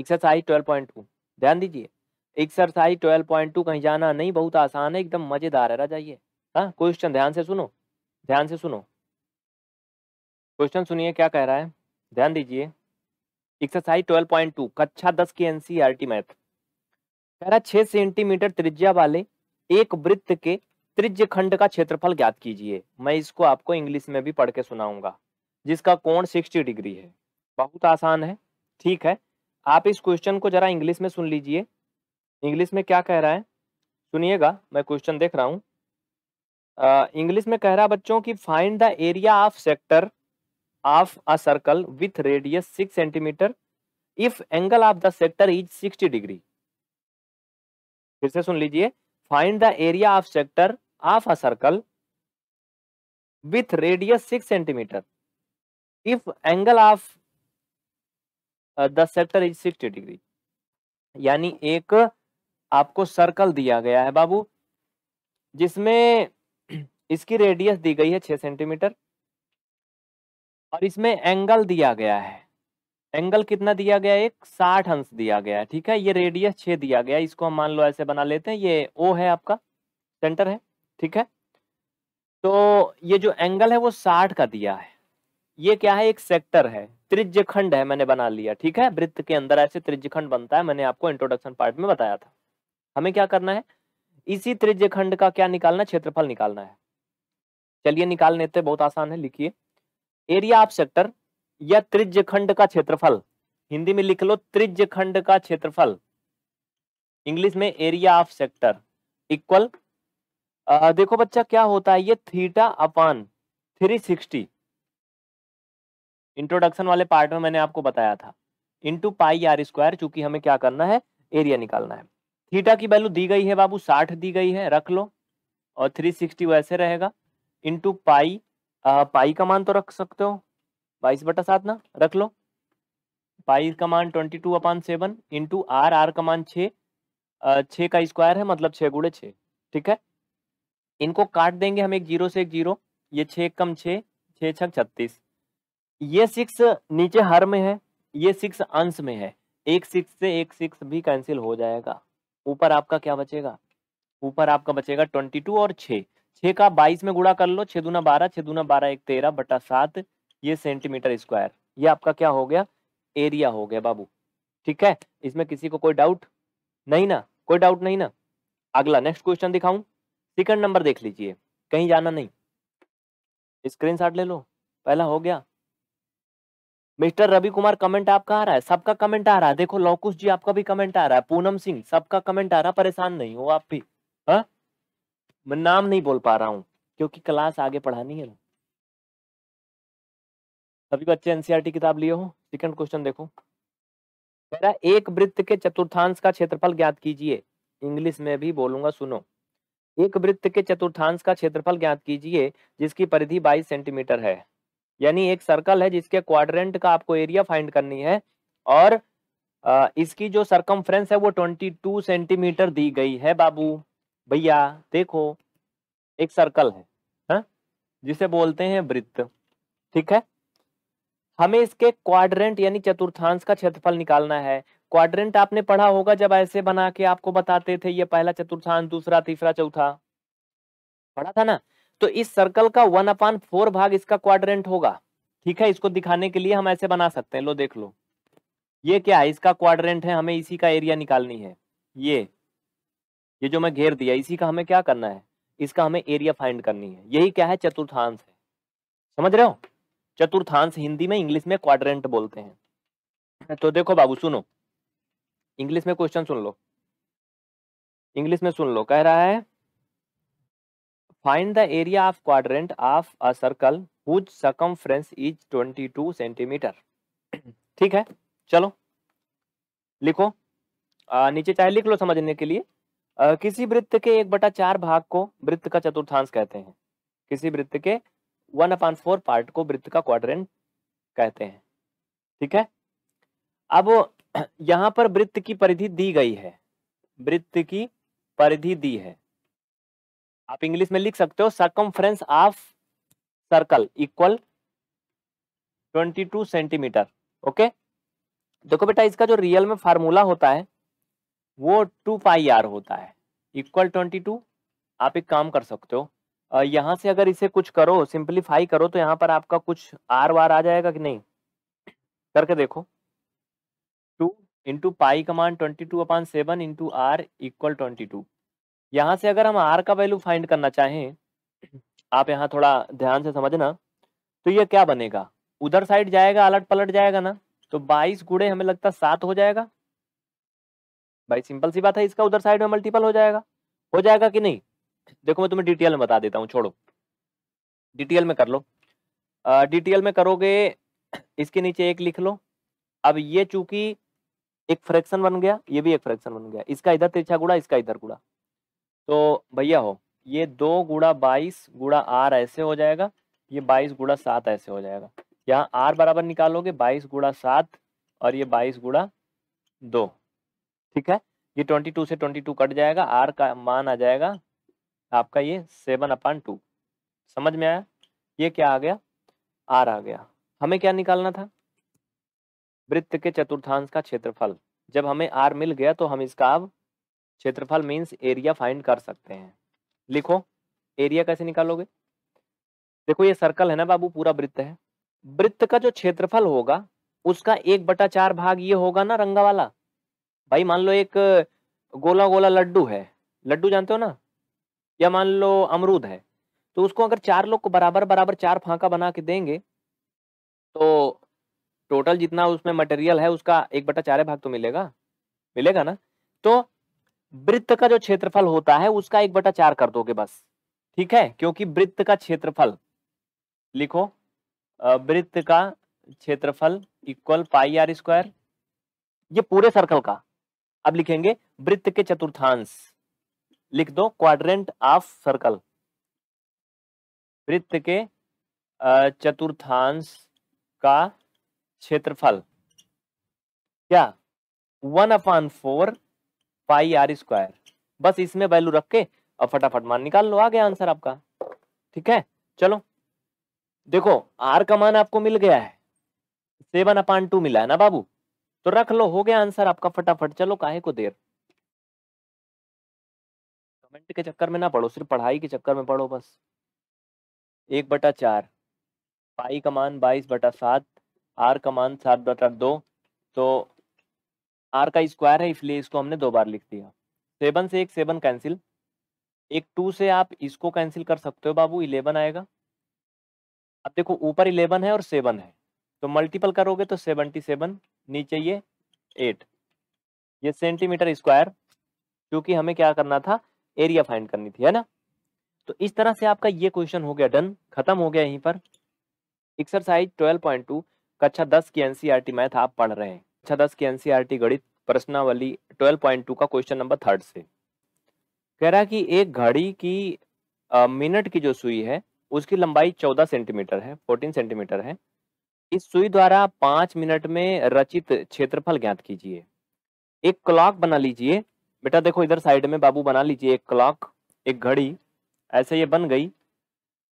Exercise 12.2 ध्यान दीजिए, exercise 12.2 कहीं जाना नहीं, बहुत आसान है, एकदम मजेदार है, रह जाइए। हाँ, क्वेश्चन ध्यान से सुनो, ध्यान से सुनो, क्वेश्चन सुनिए क्या कह रहा है, ध्यान दीजिए। एक्सरसाइज 12.2 कक्षा 10 की एनसीईआरटी मैथ कह रहा है 6 सेंटीमीटर त्रिज्या वाले एक वृत्त के त्रिज्य खंड का क्षेत्रफल ज्ञात कीजिए। मैं इसको आपको इंग्लिश में भी पढ़ के सुनाऊंगा। जिसका कोण 60 डिग्री है। बहुत आसान है, ठीक है। आप इस क्वेश्चन को जरा इंग्लिश में सुन लीजिए। इंग्लिश में क्या कह रहा है सुनिएगा, मैं क्वेश्चन देख रहा हूँ। इंग्लिश में कह रहा है बच्चों कि find the area of sector of a circle with radius 6 centimetre if angle of the sector is 60 degree. फिर से सुन लीजिए, find the area of sector of a circle with radius 6 centimetre if angle of the sector is 60 degree. यानी एक आपको circle दिया गया है बाबू, जिसमें इसकी रेडियस दी गई है 6 सेंटीमीटर और इसमें एंगल दिया गया है। एंगल कितना दिया गया है? एक 60 अंश दिया गया है, ठीक है। ये रेडियस 6 दिया गया है, इसको हम मान लो ऐसे बना लेते हैं। ये O है, आपका सेंटर है, ठीक है। तो ये जो एंगल है वो 60 का दिया है। ये क्या है? एक सेक्टर है, त्रिज्य खंड है, मैंने बना लिया, ठीक है। वृत्त के अंदर ऐसे त्रिज्य खंड बनता है, मैंने आपको इंट्रोडक्शन पार्ट में बताया था। हमें क्या करना है? इसी त्रिज्य खंड का क्या निकालना? क्षेत्रफल निकालना है। चलिए निकाल लेते हैं, बहुत आसान है। लिखिए एरिया ऑफ सेक्टर या त्रिज्य खंड का क्षेत्रफल। हिंदी में लिख लो त्रिज्य खंड का क्षेत्रफल, इंग्लिश में एरिया ऑफ सेक्टर इक्वल। देखो बच्चा क्या होता है, ये थीटा अपान 360, इंट्रोडक्शन वाले पार्ट में मैंने आपको बताया था, इंटू पाई आर स्क्वायर। चूंकि हमें क्या करना है? एरिया निकालना है। थीटा की वैल्यू दी गई है बाबू 60 दी गई है, रख लो, और 360 वैसे रहेगा, इंटू पाई, पाई का मान तो रख सकते हो 22/7 ना, रख लो। पाई का मान 22/7 इंटू आर, आर का मान 6 का स्क्वायर है, मतलब 6 गुड़े 6, ठीक है। इनको काट देंगे हम, एक जीरो से एक जीरो, ये 6 कम 6, 6 छक 36। ये 6 नीचे हर में है, ये 6 अंश में है, एक 6 से एक 6 भी कैंसिल हो जाएगा। ऊपर आपका क्या बचेगा? ऊपर आपका बचेगा 22 और 6 का 22 में गुणा कर लो, 6 दूना 12, 6 दूना 12 = 13/7, ये सेंटीमीटर स्क्वायर। ये आपका क्या हो गया? एरिया हो गया बाबू, ठीक है। इसमें किसी को कोई डाउट नहीं ना? कोई डाउट नहीं ना? अगला नेक्स्ट क्वेश्चन दिखाऊं? सेकंड नंबर देख लीजिए, कहीं जाना नहीं, स्क्रीनशॉट ले लो। पहला हो गया। मिस्टर रवि कुमार, कमेंट आपका आ रहा है, सबका कमेंट आ रहा है। देखो लौकुश जी आपका भी कमेंट आ रहा है, पूनम सिंह सबका कमेंट आ रहा है, परेशान नहीं हो आप भी। हाँ, मैं नाम नहीं बोल पा रहा हूँ क्योंकि क्लास आगे पढ़ानी है ना। सभी बच्चे एनसीईआरटी किताब लिए हो। सेकंड क्वेश्चन देखो, मेरा एक वृत्त के चतुर्थांश का क्षेत्रफल ज्ञात कीजिए। इंग्लिश में भी बोलूंगा, सुनो। एक वृत्त के चतुर्थांश का क्षेत्रफल ज्ञात कीजिए जिसकी परिधि 22 सेंटीमीटर है। यानी एक सर्कल है जिसके क्वाड्रेंट का आपको एरिया फाइंड करनी है और इसकी जो सरकमफ्रेंस है वो 22 सेंटीमीटर दी गई है बाबू। भैया देखो, एक सर्कल है, हा? जिसे बोलते हैं वृत्त, ठीक है। हमें इसके क्वाड्रेंट यानी चतुर्थांश का क्षेत्रफल निकालना है। क्वाड्रेंट आपने पढ़ा होगा जब ऐसे बना के आपको बताते थे, ये पहला चतुर्थांश, दूसरा, तीसरा, चौथा, पढ़ा था ना। तो इस सर्कल का 1/4 भाग इसका क्वाड्रेंट होगा, ठीक है। इसको दिखाने के लिए हम ऐसे बना सकते हैं, लो देख लो, ये क्या है? इसका क्वाड्रेंट है, हमें इसी का एरिया निकालनी है। ये जो मैं घेर दिया, इसी का हमें क्या करना है? इसका हमें एरिया फाइंड करनी है। यही क्या है? चतुर्थांश है, समझ रहे हो? चतुर्थांश हिंदी में, इंग्लिश में क्वाड्रेंट बोलते हैं। तो देखो बाबू सुनो, इंग्लिश में क्वेश्चन सुन लो, इंग्लिश में सुन लो। कह रहा है find the area of quadrant of a circle whose circumference is 22 centimetre, ठीक है। चलो लिखो, नीचे चाहे लिख लो समझने के लिए। किसी वृत्त के 1/4 भाग को वृत्त का चतुर्थांश कहते हैं। किसी वृत्त के 1/4 पार्ट को वृत्त का क्वाड्रेंट कहते हैं, ठीक है। अब यहाँ पर वृत्त की परिधि दी गई है, वृत्त की परिधि दी है। आप इंग्लिश में लिख सकते हो circumference of circle equal 22 centimetre, okay. देखो बेटा इसका जो रियल में फार्मूला होता है वो 2πr होता है इक्वल 22। आप एक काम कर सकते हो यहाँ से अगर इसे कुछ करो सिंपलीफाई करो तो यहाँ पर आपका कुछ आर वार आ जाएगा कि नहीं, करके देखो। 2 इंटू पाई का मान 22/7 इंटू आर इक्वल 22। यहाँ से अगर हम आर का वैल्यू फाइंड करना चाहें, आप यहाँ थोड़ा ध्यान से समझना, तो ये क्या बनेगा, उधर साइड जाएगा अलट पलट जाएगा ना, तो 22 गुड़े हमें लगता 7 हो जाएगा। भाई सिंपल सी बात है, इसका उधर साइड में मल्टीपल हो जाएगा कि नहीं। देखो मैं तुम्हें डिटेल में बता देता हूँ, छोड़ो डिटेल में कर लो। डिटेल में करोगे इसके नीचे 1 लिख लो। अब ये चूंकि एक फ्रैक्शन बन गया, ये भी एक फ्रैक्शन बन गया, इसका इधर तिरछा गुड़ा, इसका इधर गुड़ा, तो भैया हो ये 2 गुड़ा 22 गुड़ा r ऐसे हो जाएगा, ये 22 गुड़ा 7 ऐसे हो जाएगा। यहाँ r बराबर निकालोगे 22 गुड़ा 7 और ये 22 गुड़ा 2, ठीक है। ये 22 से 22 कट जाएगा, r का मान आ जाएगा आपका ये 7/2। समझ में आया? ये क्या आ गया, r आ गया। हमें क्या निकालना था, वृत्त के चतुर्थांश का क्षेत्रफल। जब हमें r मिल गया तो हम इसका अब क्षेत्रफल मीन्स एरिया फाइंड कर सकते हैं। लिखो एरिया कैसे निकालोगे। देखो ये सर्कल है ना बाबू, पूरा वृत्त है, वृत्त का जो क्षेत्रफल होगा उसका 1/4 भाग ये होगा ना रंगा वाला। भाई मान लो एक गोला गोला लड्डू है, लड्डू जानते हो ना, या मान लो अमरूद है, तो उसको अगर 4 लोग को बराबर बराबर 4 फांका बना के देंगे तो टोटल जितना उसमें मटेरियल है उसका 1/4 भाग तो मिलेगा ना। तो वृत्त का जो क्षेत्रफल होता है उसका 1/4 कर दोगे बस, ठीक है, क्योंकि वृत्त का क्षेत्रफल, लिखो वृत्त का क्षेत्रफल इक्वल πr², ये पूरे सर्कल का। अब लिखेंगे वृत्त के चतुर्थांश, लिख दो क्वाड्रेंट ऑफ सर्कल, वृत्त के चतुर्थांश का क्षेत्रफल क्या, 1/4 πr²। बस इसमें वैल्यू रख के अब फटाफट मान निकाल लो, आ गया आंसर आपका, ठीक है। चलो देखो r का मान आपको मिल गया है, 7/2 मिला है ना बाबू, तो रख लो, हो गया आंसर आपका फटाफट। चलो काहे को देर, कमेंट के चक्कर में ना पढ़ो, सिर्फ पढ़ाई के चक्कर में पढ़ो बस। 1/4 पाई का मान 22/7, r का मान 7/2, तो r का स्क्वायर है इसलिए इसको हमने 2 बार लिख दिया। 7 से 1 7 कैंसिल, 1 2 से आप इसको कैंसिल कर सकते हो बाबू, 11 आएगा। अब देखो ऊपर 11 है और 7 है, तो मल्टीपल करोगे तो 77, नीचे ये 8, ये सेंटीमीटर स्क्वायर, क्योंकि हमें क्या करना था, एरिया फाइंड करनी थी, है ना। तो इस तरह से आपका ये क्वेश्चन हो गया डन, खत्म हो गया यहीं पर। एक्सरसाइज 12.2 कक्षा 10 की एनसीईआरटी मैथ आप पढ़ रहे हैं, कक्षा 10 की एनसीईआरटी गणित प्रश्नावली 12.2 का क्वेश्चन नंबर 3 से कह रहा कि एक घड़ी की मिनट की जो सुई है उसकी लंबाई 14 सेंटीमीटर है। इस सुई द्वारा 5 मिनट में रचित क्षेत्रफल ज्ञात कीजिए। एक क्लॉक बना लीजिए बेटा, देखो इधर साइड में बाबू बना लीजिए एक क्लॉक, एक घड़ी, ऐसे ये बन गई।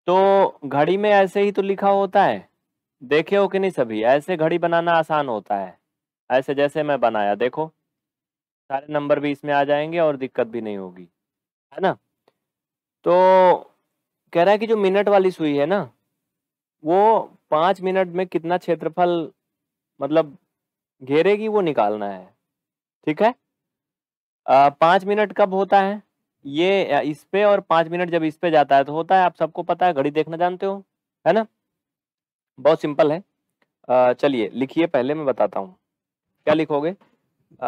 तो घड़ी में ऐसे ही तो लिखा होता है, देखे हो कि नहीं सभी, ऐसे घड़ी बनाना आसान होता है, ऐसे जैसे मैं बनाया, देखो सारे नंबर भी इसमें आ जाएंगे और दिक्कत भी नहीं होगी, है ना। तो कह रहा है कि जो मिनट वाली सुई है ना वो 5 मिनट में कितना क्षेत्रफल मतलब घेरेगी वो निकालना है, ठीक है। 5 मिनट कब होता है ये इस पे, और 5 मिनट जब इस पे जाता है तो होता है, आप सबको पता है, घड़ी देखना जानते हो, है ना, बहुत सिंपल है। चलिए लिखिए, पहले मैं बताता हूँ क्या लिखोगे।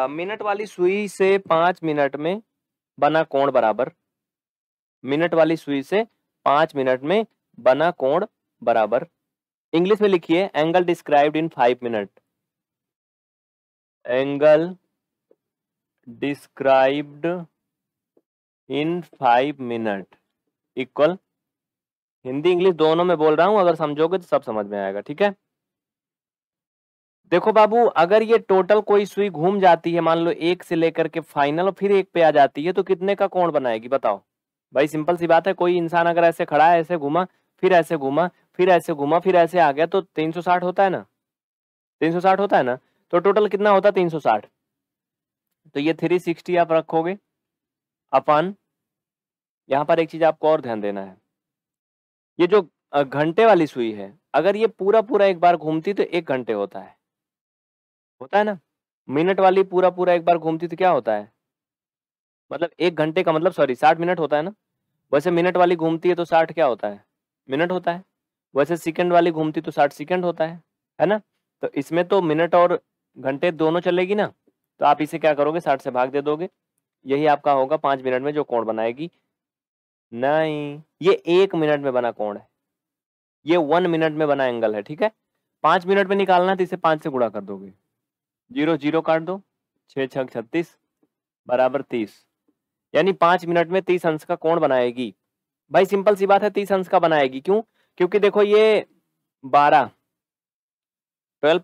मिनट वाली सुई से 5 मिनट में बना कोण बराबर, मिनट वाली सुई से 5 मिनट में बना कोण बराबर। इंग्लिश में लिखिए angle described in 5 minute, angle described in 5 minute equal, Hindi English दोनों में बोल रहा हूं, अगर समझोगे तो सब समझ में आएगा, ठीक है। देखो बाबू अगर ये टोटल कोई सुई घूम जाती है, मान लो 1 से लेकर के फाइनल और फिर 1 पे आ जाती है, तो कितने का कोण बनाएगी बताओ। भाई सिंपल सी बात है, कोई इंसान अगर ऐसे खड़ा है, ऐसे घूमा फिर ऐसे घूमा फिर ऐसे घूमा फिर ऐसे आ गया तो 360 होता है ना, 360 होता है ना। तो टोटल कितना होता 360। तो ये 360 आप रखोगे अपन। यहाँ पर एक चीज आपको और ध्यान देना है, ये जो घंटे वाली सुई है अगर ये पूरा पूरा एक बार घूमती तो 1 घंटे होता है ना। मिनट वाली पूरा पूरा एक बार घूमती तो क्या होता है, मतलब 1 घंटे का मतलब सॉरी 60 मिनट होता है ना। वैसे मिनट वाली घूमती है तो 60 क्या होता है, मिनट होता है। वैसे सेकंड वाली घूमती तो 60 सेकंड होता है ना। तो इसमें तो मिनट और घंटे दोनों चलेगी ना, तो आप इसे क्या करोगे 60 से भाग दे दोगे। यही आपका होगा 5 मिनट में जो कोण बनाएगी। नहीं, ये 1 मिनट में बना कोण है, ये 1 मिनट में बना एंगल है, ठीक है। 5 मिनट में निकालना तो इसे 5 से गुणा कर दोगे, 0 0 काट दो, 6 6 36 बराबर 30, यानी 5 मिनट में 30 अंश का कोण बनाएगी। भाई सिंपल सी बात है 30 अंश का बनाएगी, क्यों? क्योंकि देखो ये 12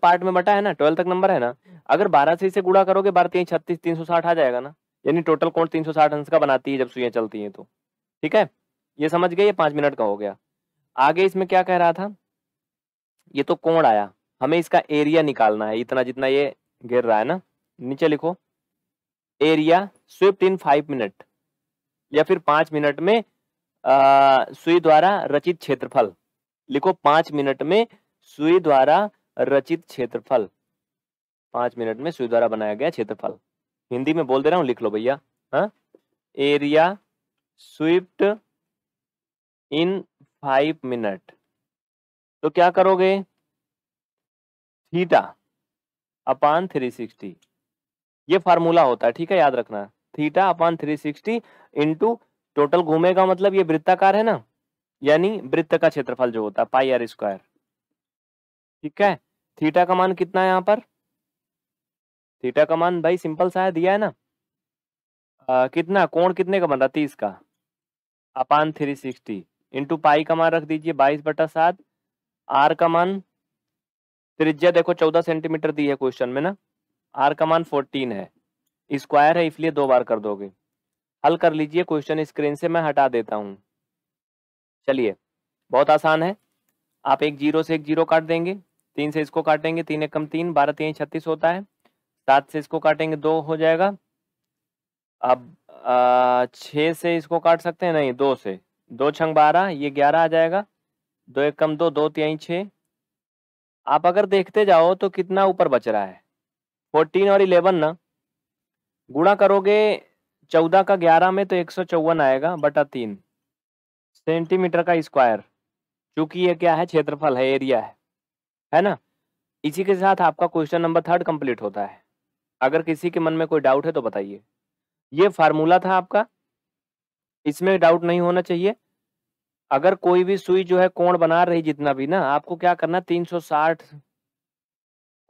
पार्ट में बटा है ना, 12 तक नंबर है ना। अगर 12 से इसे गुणा करोगे 12 3 36 360 आ जाएगा ना, यानी टोटल कोण 360 अंश का बनाती है जब सुइयां चलती हैं तो, ठीक है। ये समझ गए, ये 5 मिनट का हो गया। आगे इसमें क्या कह रहा था, ये तो कोण आया, हमें इसका एरिया निकालना है, इतना जितना ये घेर रहा है ना। नीचे लिखो एरिया स्वीप्ड इन 5 मिनट, या फिर 5 मिनट में सुई द्वारा रचित क्षेत्रफल लिखो। 5 मिनट में सुई द्वारा रचित क्षेत्रफल, 5 मिनट में सुई द्वारा बनाया गया क्षेत्रफल। हिंदी में बोल दे रहा हूँ, लिख लो भैया। हाँ, एरिया स्वीप्ड इन 5 मिनट। तो क्या करोगे थीटा अपान 360, ये फार्मूला होता है, ठीक है, याद रखना। थीटा अपान 360 इंटू टोटल घूमेगा मतलब ये वृत्ताकार है ना, यानी वृत्त का क्षेत्रफल जो होता है पाई आर स्क्वायर, ठीक है। थीटा का मान कितना है यहाँ पर, थीटा का मान भाई सिंपल सा है, दिया है ना। कितना कोण कितने का बन रहा 30 का, अपान 360 इंटू पाई का मान रख दीजिए 22/7। आर का मान, त्रिज्या देखो 14 सेंटीमीटर दी है क्वेश्चन में ना, आर का मान 14 है, स्क्वायर है इसलिए 2 बार कर दोगे। हल कर लीजिए, क्वेश्चन स्क्रीन से मैं हटा देता हूँ। चलिए बहुत आसान है, आप 1 0 से 1 0 काट देंगे, 3 से इसको काटेंगे 3 1 कम 3 12 3 36 होता है, 7 से इसको काटेंगे 2 हो जाएगा। अब 6 से इसको काट सकते हैं, नहीं 2 से, 2 6 12 ये 11 आ जाएगा, 2 1 कम 2 2 3 6। आप अगर देखते जाओ तो कितना ऊपर बच रहा है 14 और 11 ना, गुणा करोगे 14 का 11 में तो 154 आएगा बटा 3 सेंटीमीटर का स्क्वायर, क्योंकि ये क्या है क्षेत्रफल है, एरिया है ना। इसी के साथ आपका क्वेश्चन नंबर 3 कंप्लीट होता है। अगर किसी के मन में कोई डाउट है तो बताइए। ये फार्मूला था आपका, इसमें डाउट नहीं होना चाहिए। अगर कोई भी सुई जो है कोण बना रही जितना भी ना, आपको क्या करना 360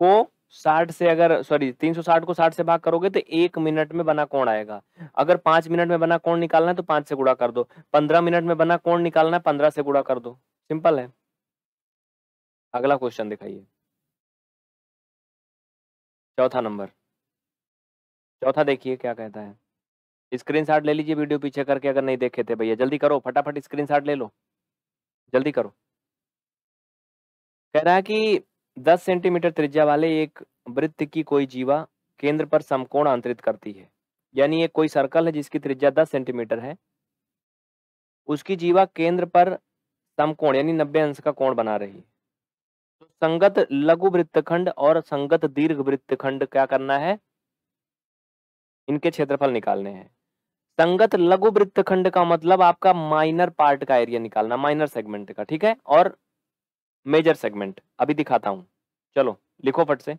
को 60 से, अगर सॉरी 360 को 60 से भाग करोगे तो 1 मिनट में बना कोण आएगा। अगर 5 मिनट में बना कोण निकालना है तो 5 से गुणा कर दो, 15 मिनट में बना कोण निकालना है 15 से गुणा कर दो, सिंपल है। अगला क्वेश्चन दिखाइए, चौथा नंबर, चौथा देखिए क्या कहता है। स्क्रीनशॉट ले लीजिए वीडियो पीछे करके अगर नहीं देखे थे भैया, जल्दी करो फटाफट स्क्रीनशॉट ले लो, जल्दी करो। कह रहा है कि 10 सेंटीमीटर त्रिज्या वाले एक वृत्त की कोई जीवा केंद्र पर समकोण अंतरित करती है, यानी एक कोई सर्कल है जिसकी त्रिज्या 10 सेंटीमीटर है, उसकी जीवा केंद्र पर समकोण यानी 90 अंश का कोण बना रही है। तो संगत लघु वृत्तखंड और संगत दीर्घ वृत्तखंड क्या करना है, इनके क्षेत्रफल निकालने हैं। संगत लघु वृत्तखंड का मतलब आपका माइनर पार्ट का एरिया निकालना, माइनर सेगमेंट का, ठीक है, और मेजर सेगमेंट अभी दिखाता हूं। चलो लिखो फट से।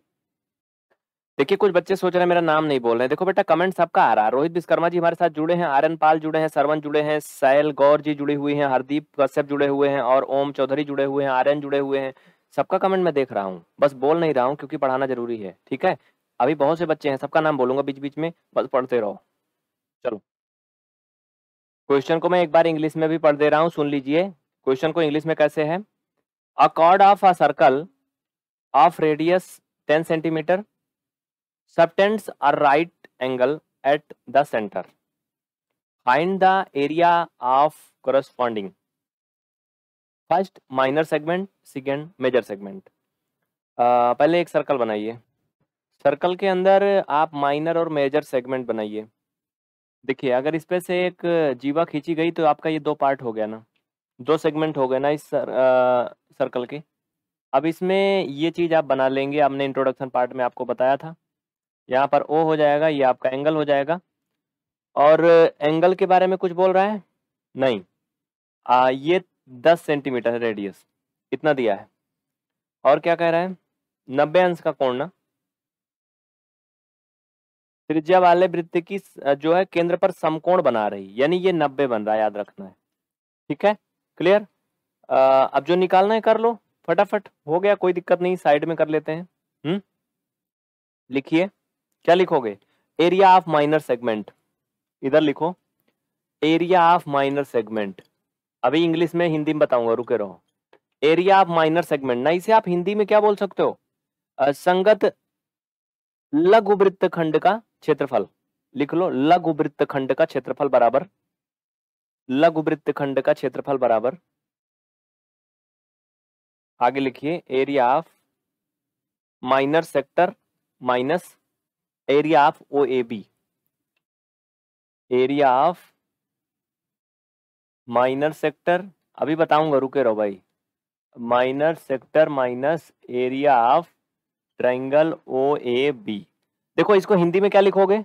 देखिए कुछ बच्चे सोच रहे हैं मेरा नाम नहीं बोल रहे हैं, देखो बेटा कमेंट सबका आ रहा है। रोहित विश्वकर्मा जी हमारे साथ जुड़े हैं, आर्यन पाल जुड़े हैं, सरवन जुड़े हैं, सायल गौर जी जुड़ी हुई हैं, हरदीप कश्यप जुड़े हुए हैं और ओम चौधरी जुड़े हुए हैं, आर्यन जुड़े हुए हैं। सबका कमेंट मैं देख रहा हूँ, बस बोल नहीं रहा हूँ क्योंकि पढ़ाना जरूरी है, ठीक है। अभी बहुत से बच्चे हैं, सबका नाम बोलूंगा बीच बीच में, बस पढ़ते रहो। चलो क्वेश्चन को मैं एक बार इंग्लिश में भी पढ़ दे रहा हूँ, सुन लीजिए। क्वेश्चन को इंग्लिश में कैसे है, A chord of a circle of radius 10 cm subtends a right angle at the center. Find the area of corresponding. First minor segment, second major segment. पहले एक सर्कल बनाइए, सर्कल के अंदर आप माइनर और मेजर सेगमेंट बनाइए। देखिए अगर इस पे से एक जीवा खींची गई तो आपका ये दो पार्ट हो गया ना, दो सेगमेंट हो गए ना इस सर्कल के। अब इसमें ये चीज़ आप बना लेंगे, हमने इंट्रोडक्शन पार्ट में आपको बताया था। यहाँ पर ओ हो जाएगा, ये आपका एंगल हो जाएगा। और एंगल के बारे में कुछ बोल रहा है नहीं, ये 10 सेंटीमीटर है रेडियस, इतना दिया है। और क्या कह रहा है 90 अंश का कोण ना त्रिज्या वाले वृत्त की जो है केंद्र पर समकोण बना रही, यानी ये 90 बन रहा है, याद रखना है। ठीक है, क्लियर। अब जो निकालना है कर लो फटाफट, हो गया कोई दिक्कत नहीं, साइड में कर लेते हैं। लिखिए क्या लिखोगे, एरिया ऑफ माइनर सेगमेंट, इधर लिखो एरिया ऑफ माइनर सेगमेंट। अभी इंग्लिश में हिंदी में बताऊंगा, रुके रहो। एरिया ऑफ माइनर सेगमेंट ना, इसे आप हिंदी में क्या बोल सकते हो, संगत लघु वृत्त खंड का क्षेत्रफल। लिख लो लघु वृत्त खंड का क्षेत्रफल बराबर, लघु वृत्त खंड का क्षेत्रफल बराबर, आगे लिखिए area of minor sector minus area of OAB, area of minor sector, अभी बताऊंगा रुके रहो भाई, minor sector minus area of triangle OAB. देखो इसको हिंदी में क्या लिखोगे,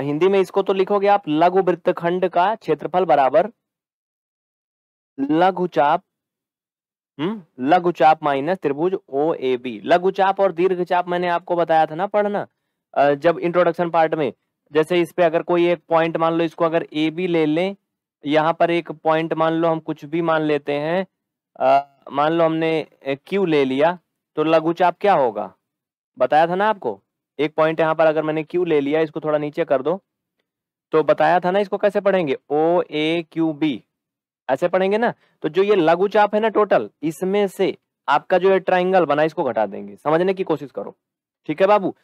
हिंदी में इसको तो लिखोगे आप लघु वृत्तखंड का क्षेत्रफल बराबर लघुचाप, लघुचाप माइनस त्रिभुज ओएबी। लघुचाप और दीर्घचाप मैंने आपको बताया था ना पढ़ना, जब इंट्रोडक्शन पार्ट में। जैसे इस पे अगर कोई एक पॉइंट मान लो, इसको अगर ए बी ले लें, यहाँ पर एक पॉइंट मान लो, हम कुछ भी मान लेते हैं, मान लो हमने क्यू ले लिया, तो लघुचाप क्या होगा बताया था ना आपको। एक पॉइंट यहाँ पर अगर मैंने क्यू ले लिया, इसको थोड़ा नीचे कर दो, तो बताया था ना इसको कैसे पढ़ेंगे, ओ ए क्यू बी, ऐसे पढ़ेंगे ना। तो जो ये लघुचाप है ना टोटल, इसमें से आपका जो ये ट्राइंगल बना, इसको घटा देंगे, समझने की कोशिश करो। ठीक है बाबू,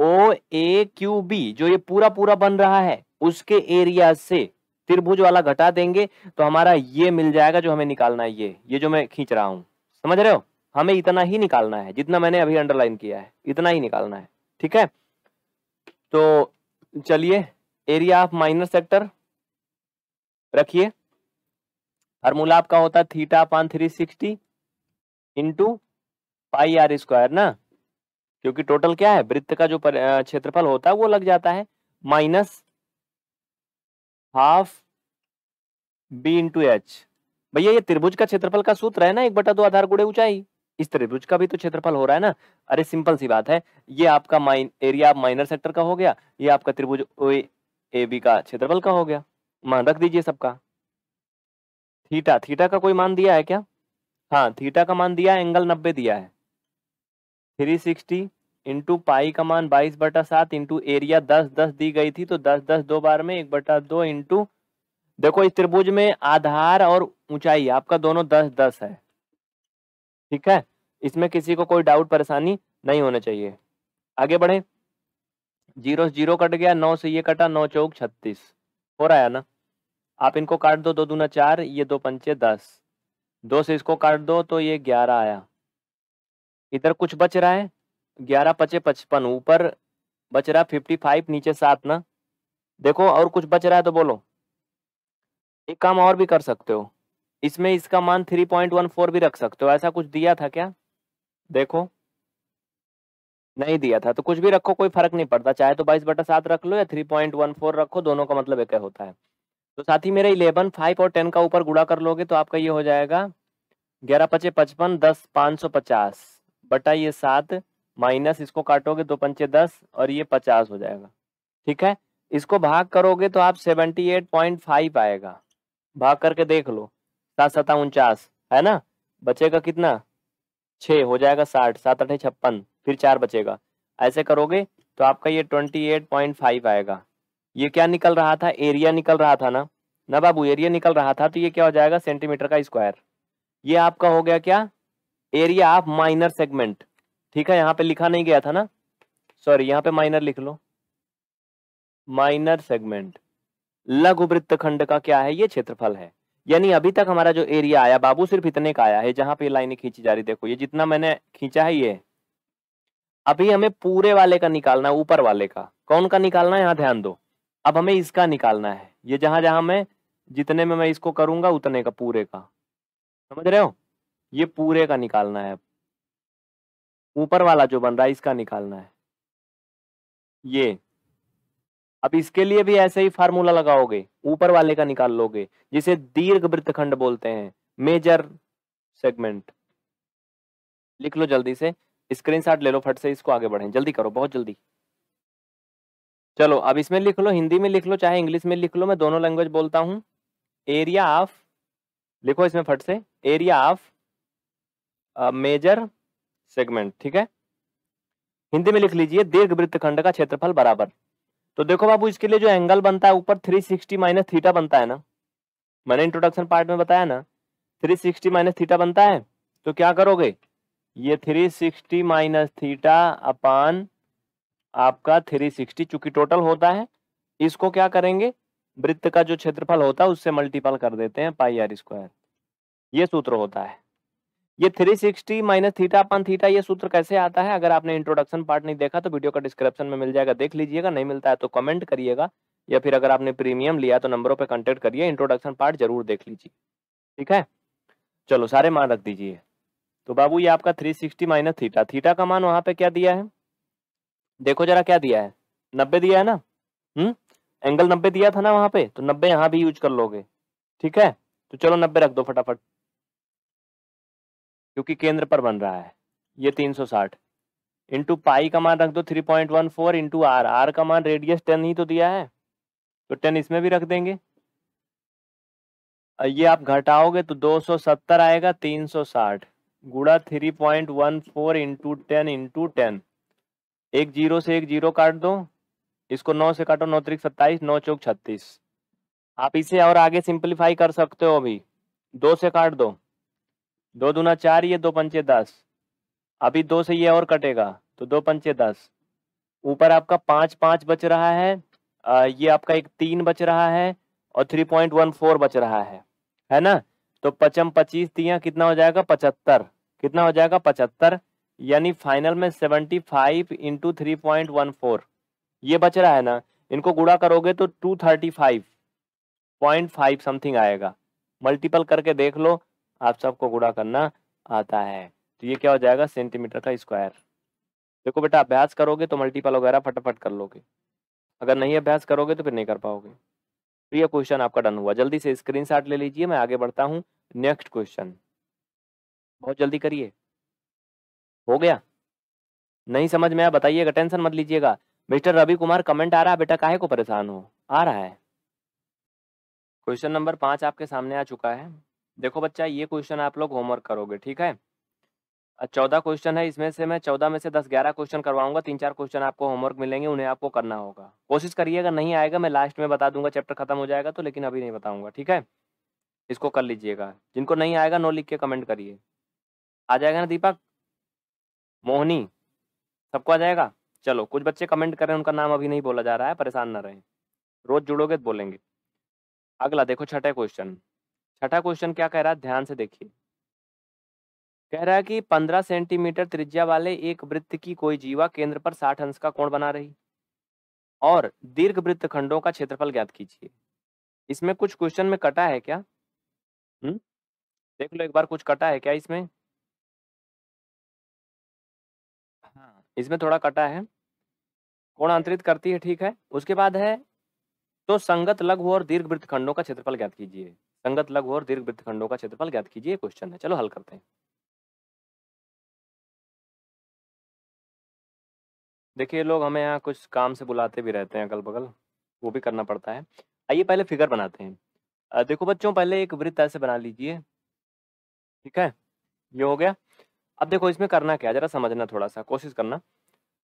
ओ ए क्यू बी जो ये पूरा पूरा बन रहा है, उसके एरिया से त्रिभुज वाला घटा देंगे, तो हमारा ये मिल जाएगा जो हमें निकालना है। ये जो मैं खींच रहा हूँ, समझ रहे हो, हमें इतना ही निकालना है जितना मैंने अभी अंडरलाइन किया है, इतना ही निकालना है। ठीक है, तो चलिए एरिया ऑफ माइनर सेक्टर रखिए, फार्मूला आपका होता है थीटा पान 360 इंटू पाई आर स्क्वायर ना, क्योंकि टोटल क्या है, वृत्त का जो क्षेत्रफल होता है वो लग जाता है, minus half B into H. भैया ये त्रिभुज का क्षेत्रफल का सूत्र है ना, 1/2 आधार गुणे ऊंचाई, इस त्रिभुज का भी तो क्षेत्रफल हो रहा है ना। अरे सिंपल सी बात है, ये आपका एरिया ऑफ माइनर सेक्टर का हो गया, ये आपका त्रिभुज ओएबी का क्षेत्रफल का हो गया। मान रख दीजिए सबका, थीटा, थीटा का कोई मान दिया है क्या, हाँ थीटा का मान दिया है, एंगल 90 दिया है, 360 इंटू पाई का मान 22/7 इंटू एरिया 10 दी गई थी, तो 10 दो बार में 1/2 इंटू, देखो इस त्रिभुज में आधार और ऊंचाई आपका दोनों 10 है। ठीक है, इसमें किसी को कोई डाउट परेशानी नहीं होना चाहिए। आगे बढ़े, 0 से 0 कट गया, 9 से ये कटा, 9 चौक 36 हो रहा है ना। आप इनको काट दो, 2 दूना 4, ये 2 पंचे 10, 2 से इसको काट दो तो ये 11 आया, इधर कुछ बच रहा है, 11 पचे 55, ऊपर बच रहा 55, नीचे 7 ना। देखो और कुछ बच रहा है तो बोलो, एक काम और भी कर सकते हो, इसमें इसका मान 3.14 भी रख सकते हो, ऐसा कुछ दिया था क्या, देखो नहीं दिया था, तो कुछ भी रखो कोई फर्क नहीं पड़ता, चाहे तो 22/7 रख लो या 3.14 रखो, दोनों का मतलब एक होता है। तो साथी मेरे 11, 5 और 10 का ऊपर गुणा कर लोगे तो आपका ये हो जाएगा 11 पचे 55, 10 550 बटा ये 7 माइनस, इसको काटोगे 2 पंचे 10 और ये 50 हो जाएगा। ठीक है, इसको भाग करोगे तो आप 78.5 आएगा, भाग करके देख लो, 7 सता 49 है ना, बचेगा कितना 6 हो जाएगा 60, 7 अठे 56, फिर 4 बचेगा, ऐसे करोगे तो आपका ये 28.5 आएगा। ये क्या निकल रहा था, एरिया निकल रहा था ना बाबू, एरिया निकल रहा था, तो ये क्या हो जाएगा सेंटीमीटर का स्क्वायर, ये आपका हो गया क्या एरिया ऑफ माइनर सेगमेंट। ठीक है, यहाँ पे लिखा नहीं गया था ना, सॉरी यहाँ पे माइनर लिख लो, माइनर सेगमेंट लघु वृत्तखंड का क्या है, ये क्षेत्रफल है। यानी अभी तक हमारा जो एरिया आया बाबू सिर्फ इतने का आया है, जहाँ पे लाइनें खींची जा रही, देखो ये जितना मैंने खींचा है ये अभी हमें पूरे वाले का निकालना है, ऊपर वाले का कौन का निकालना है, यहाँ ध्यान दो। अब हमें इसका निकालना है, ये जहां जहां मैं जितने में मैं इसको करूंगा उतने का पूरे का, समझ रहे हो, ये पूरे का निकालना है। ऊपर वाला जो बन रहा है इसका निकालना है ये। अब इसके लिए भी ऐसे ही फार्मूला लगाओगे, ऊपर वाले का निकाल लोगे, जिसे दीर्घ वृत्तखंड बोलते हैं, मेजर सेगमेंट। लिख लो जल्दी से, स्क्रीनशॉट ले लो फट से, इसको आगे बढ़ें, जल्दी करो, बहुत जल्दी। चलो अब इसमें लिख लो, हिंदी में लिख लो चाहे इंग्लिश में लिख लो, मैं दोनों लैंग्वेज बोलता हूँ। एरिया ऑफ, लिखो इसमें फट से, एरिया ऑफ मेजर सेगमेंट, ठीक है। हिंदी में लिख लीजिए, दीर्घ वृत्तखंड का क्षेत्रफल बराबर। तो देखो बाबू, इसके लिए जो एंगल बनता है ऊपर 360 माइनस थीटा बनता है ना, मैंने इंट्रोडक्शन पार्ट में बताया ना, 360 माइनस थीटा बनता है। तो क्या करोगे, ये 360 माइनस थीटा अपान आपका 360, चूंकि टोटल होता है, इसको क्या करेंगे, वृत्त का जो क्षेत्रफल होता है उससे मल्टीपल कर देते हैं, पाई आर स्क्वायर, ये सूत्र होता है। ये 360 माइनस थीटा अपन थीटा, ये सूत्र कैसे आता है, अगर आपने इंट्रोडक्शन पार्ट नहीं देखा तो वीडियो का डिस्क्रिप्शन में मिल जाएगा, देख लीजिएगा। नहीं मिलता है तो कमेंट करिएगा, या फिर अगर आपने प्रीमियम लिया तो नंबरों पे कांटेक्ट करिए, इंट्रोडक्शन पार्ट जरूर देख लीजिए, ठीक है। चलो सारे मान रख दीजिए। तो बाबू ये आपका 360 माइनस थीटा, थीटा का मान वहां पे क्या दिया है, देखो जरा क्या दिया है, 90 दिया है ना, एंगल 90 दिया था ना वहां पे, तो 90 यहाँ भी यूज कर लोगे, ठीक है। तो चलो 90 रख दो फटाफट, क्योंकि केंद्र पर बन रहा है। ये 360 इंटू पाई का मान रख दो 3.14 इंटू आर, आर का मान रेडियस 10 ही तो दिया है, तो 10 इसमें भी रख देंगे। ये आप घटाओगे तो 270 आएगा, 360 गुड़ा 3.14 इंटू 10 इंटू 10, एक जीरो से एक जीरो काट दो, इसको 9 से काटो, 9 × 3 = 27, 9 × 4 = 36। आप इसे और आगे सिंप्लीफाई कर सकते हो, अभी 2 से काट दो, 2 × 2 = 4, ये 2 × 5 = 10, अभी 2 से ये और कटेगा तो 2 × 5 = 10। ऊपर आपका 5 5 बच रहा है, ये आपका एक 3 बच रहा है और 3.14 बच रहा है ना। तो 5 × 25 = कितना हो जाएगा, 75, कितना हो जाएगा, 75, यानी फाइनल में 75 इंटू 3.14 ये बच रहा है ना, इनको गुणा करोगे तो 235.5 समथिंग आएगा। मल्टीपल करके देख लो, आप सबको गुणा करना आता है। तो ये क्या हो जाएगा, सेंटीमीटर का स्क्वायर। देखो बेटा, अभ्यास करोगे तो मल्टीपल वगैरह फटाफट कर लोगे, अगर नहीं अभ्यास करोगे तो फिर नहीं कर पाओगे। तो ये क्वेश्चन आपका डन हुआ, जल्दी से स्क्रीनशॉट ले लीजिए, मैं आगे बढ़ता हूँ नेक्स्ट क्वेश्चन, बहुत जल्दी करिए। हो गया, नहीं समझ में आया बताइएगा, टेंशन मत लीजिएगा। मिस्टर रवि कुमार कमेंट आ रहा है, बेटा काहे को परेशान हो, आ रहा है। क्वेश्चन नंबर 5 आपके सामने आ चुका है। देखो बच्चा, ये क्वेश्चन आप लोग होमवर्क करोगे, ठीक है। 14 क्वेश्चन है, इसमें से मैं 14 में से 10-11 क्वेश्चन करवाऊंगा, 3-4 क्वेश्चन आपको होमवर्क मिलेंगे, उन्हें आपको करना होगा। कोशिश करिएगा, नहीं आएगा मैं लास्ट में बता दूंगा, चैप्टर खत्म हो जाएगा तो, लेकिन अभी नहीं बताऊंगा, ठीक है। इसको कर लीजिएगा, जिनको नहीं आएगा नो लिख के कमेंट करिए। आ जाएगा ना दीपक, मोहनी, सबको आ जाएगा। चलो कुछ बच्चे कमेंट कर रहे हैं, उनका नाम अभी नहीं बोला जा रहा है, परेशान ना रहें, रोज जुड़ोगे तो बोलेंगे। अगला देखो, 6ठा क्वेश्चन। 6ठा क्वेश्चन क्या कह रहा है, ध्यान से देखिए। कह रहा है कि 15 सेंटीमीटर त्रिज्या वाले एक वृत्त की कोई जीवा केंद्र पर 60 अंश का कोण बना रही, और दीर्घ वृत्त खंडों का क्षेत्रफल ज्ञात कीजिए। इसमें कुछ क्वेश्चन में कटा है क्या, देख लो एक बार, कुछ कटा है क्या इसमें, हाँ इसमें थोड़ा कटा है। कोण अंतरित करती है, ठीक है। उसके बाद है तो संगत लघु और दीर्घ वृत्त खंडों का क्षेत्रफल ज्ञात कीजिए, संगत लघु और दीर्घ वृत्तखंडों का क्षेत्रफल ज्ञात कीजिए, क्वेश्चन है। चलो हल करते हैं। देखिए लोग हमें यहाँ कुछ काम से बुलाते भी रहते हैं अगल बगल, वो भी करना पड़ता है। आइए पहले फिगर बनाते हैं। देखो बच्चों, पहले एक वृत्त ऐसे बना लीजिए, ठीक है, ये हो गया। अब देखो इसमें करना क्या, जरा समझना, थोड़ा सा कोशिश करना।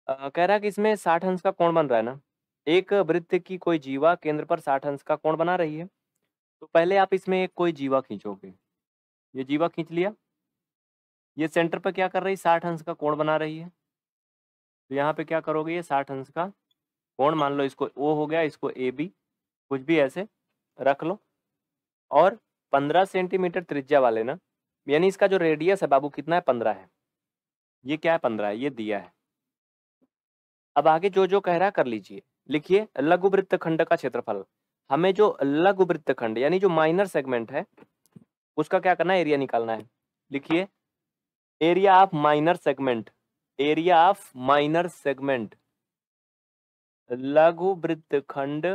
कह रहा है कि इसमें 60 अंश का कोण बन रहा है ना, एक वृत्त की कोई जीवा केंद्र पर 60 अंश का कोण बना रही है। तो पहले आप इसमें एक कोई जीवा खींचोगे, ये जीवा खींच लिया, ये सेंटर पर क्या कर रही है, 60 अंश का कोण बना रही है। तो यहाँ पे क्या करोगे, ये 60 अंश का कोण, मान लो इसको ओ हो गया, इसको ए बी, कुछ भी ऐसे रख लो। और 15 सेंटीमीटर त्रिज्या वाले ना, यानी इसका जो रेडियस है बाबू कितना है, 15 है, ये क्या है 15 है, ये दिया है। अब आगे जो जो कह रहा कर लीजिए। लिखिए लघु वृत्त खंड का क्षेत्रफल। हमें जो लघु वृत्त खंड यानी जो माइनर सेगमेंट है उसका क्या करना है, एरिया निकालना है। लिखिए area of minor segment, area of minor segment लघु वृत्त खंड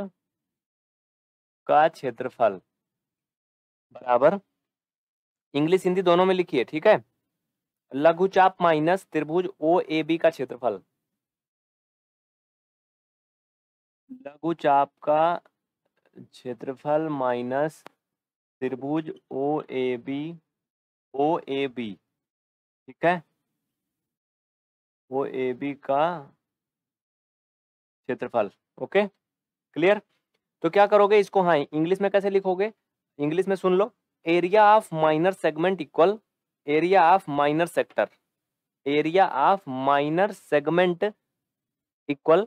का क्षेत्रफल बराबर, इंग्लिश हिंदी दोनों में लिखिए ठीक है, लघुचाप माइनस त्रिभुज ओ ए बी का क्षेत्रफल, लघुचाप का क्षेत्रफल माइनस त्रिभुज ओ ए बी ठीक है, ओ ए बी का क्षेत्रफल। Okay clear. तो क्या करोगे इसको, हाँ इंग्लिश में कैसे लिखोगे, इंग्लिश में सुन लो, area of minor segment equal area of minor sector, area of minor segment equal,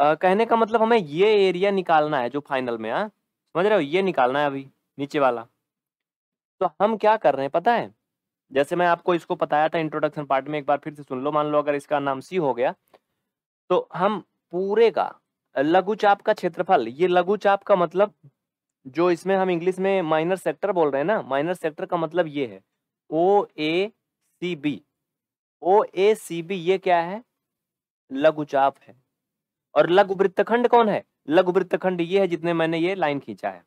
कहने का मतलब हमें ये एरिया निकालना है जो फाइनल में, हाँ समझ रहे हो, ये निकालना है अभी नीचे वाला। तो हम क्या कर रहे हैं पता है, जैसे मैं आपको इसको बताया था इंट्रोडक्शन पार्ट में, एक बार फिर से सुन लो। मान लो अगर इसका नाम सी हो गया तो हम पूरे का लघुचाप का क्षेत्रफल, ये लघुचाप का मतलब जो इसमें हम इंग्लिश में माइनर सेक्टर बोल रहे हैं ना, माइनर सेक्टर का मतलब ये है ओ ए सी बी, ओ ए सी बी ये क्या है, लघुचाप है। और लघु वृत्तखंड कौन है, लघु वृत्तखंड ये है जितने मैंने ये लाइन खींचा है,